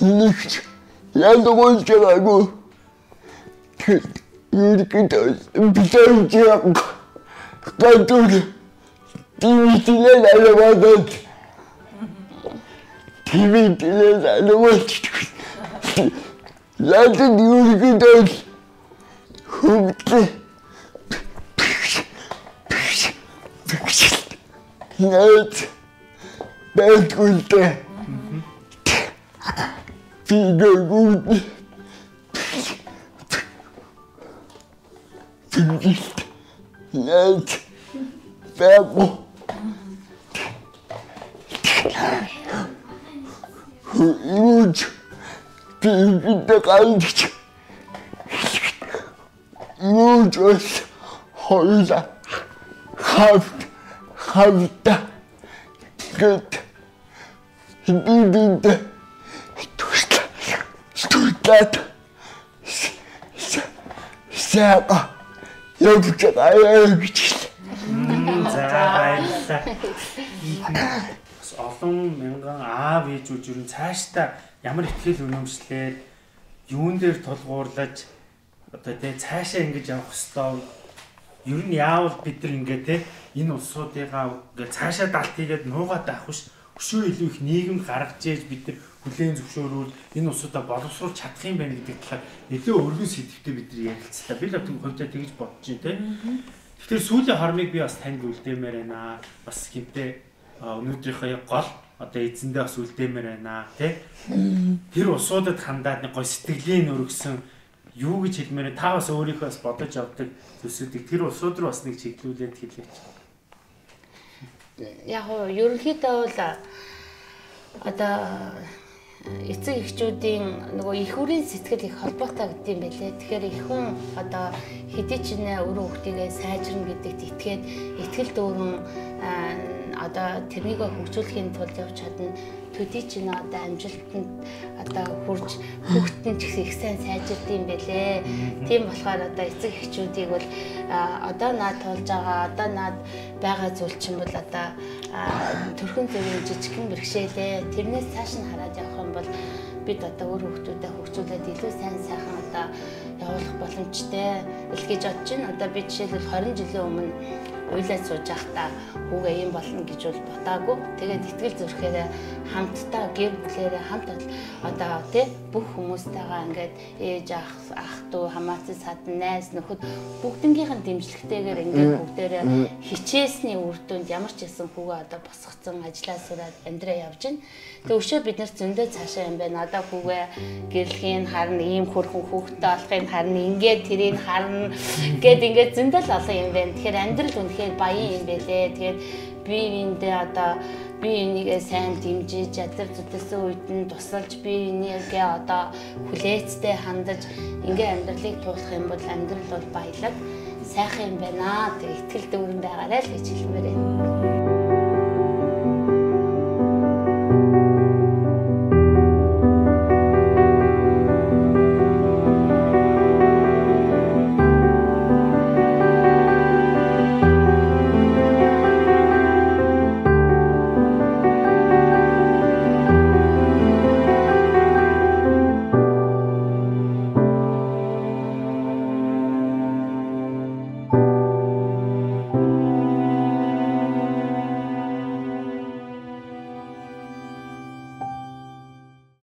nicht ja so ich ja gut ich geht bitte ja dann du die die leider war die die leider war ja die geht das gut Bad good day. Finger good. Finished. Night. Babble. Huge. Big in the couch. You just hold that. Have, have that. Good. Bibinde tutla tutlat saba yapacak ayağı biçil. Zavallı. Олон мянган аав ээжүүд ер нь цаашдаа ямар ихтгэл үнэмшлээр юун дээр толгуурлаж одоо тэ цаашаа ингэж явах хэвээр ер нь яавал бид нар ингээ тэ энэ улсуудыгаа ингээ цаашаа далт хийгээд нуугаад авах биш. Өшөө илүү их нийгэм гаргаж ийж бид нар хүлээн зөвшөөрөл энэ усудаа боловсруулах чадах юм байна гэдэг талаар нэлээд өргөн сэдвтэй бид нар ярилцлаа. Би л өөртөө хувьдаа тэгж бодож байна тийм. Тэгэхээр сүүлийн хормыг би бас танд үлдээмээр байна. Бас гинтэй өнөөдрийнхээ гол одоо эзэндээ бас үлдээмээр байна тийм. Тэр усуудад хандаад нэг гол сэтгэлийн өргөсөн юу гэж хэлмээр та бас өөрийнхөө бас бодож авдаг зүйлсүүдийг тэр усууд руу бас нэг чиглүүлээд хэлээч. Яг нь ерөнхийдөө л одоо эцэг эхчүүдийн нөгөө их үрийн сэтгэл их холбоотой гэдэг юм байлээ. Тэгэхээр их хүн одоо хэдий ч нэ өрөө хөлтийгээ сайжруулах гэдэгт итгээд итгэл дүүрэн одоо тэрнийг хөгжүүлэхийн тулд явж чадна. Төдий ч нэ одоо амжилтанд одоо хүрч хөгтөн ч их сайн сайжирд юм байлээ. Тийм болохоор одоо эцэг эхчүүдийг бол одоо наад тулж байгаа одоо наад байгаа зүйл чинь бол одоо төрхөн зөвийн жижигхэн бэрхшээлээ тэрнээс цааш нь хараад явах юм бол бид одоо өөр хүмүүстээ хөгжүүлээд илүү сайн сайхан одоо явуулах боломжтой л гэж бодож байна. Одоо би жишээлбэл двадцать жилийн өмнө уйлаад сууж байхдаа хүүгээ юм болно гэж бол бодоагүй. Тэгээд итгэл зүрхээр хамтдаа гэр бүлээрээ хамт одоо тий бүх хүмүүстэйгээ ингээд ээж ах ах дүү хамаатан садан найз нөхөд бүгднгийнх нь дэмжлэгтэйгээр ингээд бүгдээрээ хичээсний үр дүнд ямар ч хэсэн хүүгээ одоо босгоцсон ажлаа сэрээд амьдраа явж байна. Тэгээд өшөө бид нар зөндөө цаашаа юм байна. Одоо хүүгээ гэрлийн харна ийм хөрхөн хүүхдтэй болохын харна ингээд тэрийг харна гэд ингээд зөндөө л олон юм байна. Тэгэхээр амьдрал үнд тэгэхээр баян юм байлээ. Тэгээд би эндээ одоо би энийгээ сайн дэмжиж, ядар зүтэлсэн үед нь тусалж, би энийгээ одоо хүлээцтэй хандаж ингээ амьдралыг туулах юм бол амьдрал бол баялаг, сайхан юм байна. Тэгээд итгэл дүүрэн байгаарай л гэж хэлмээр байна.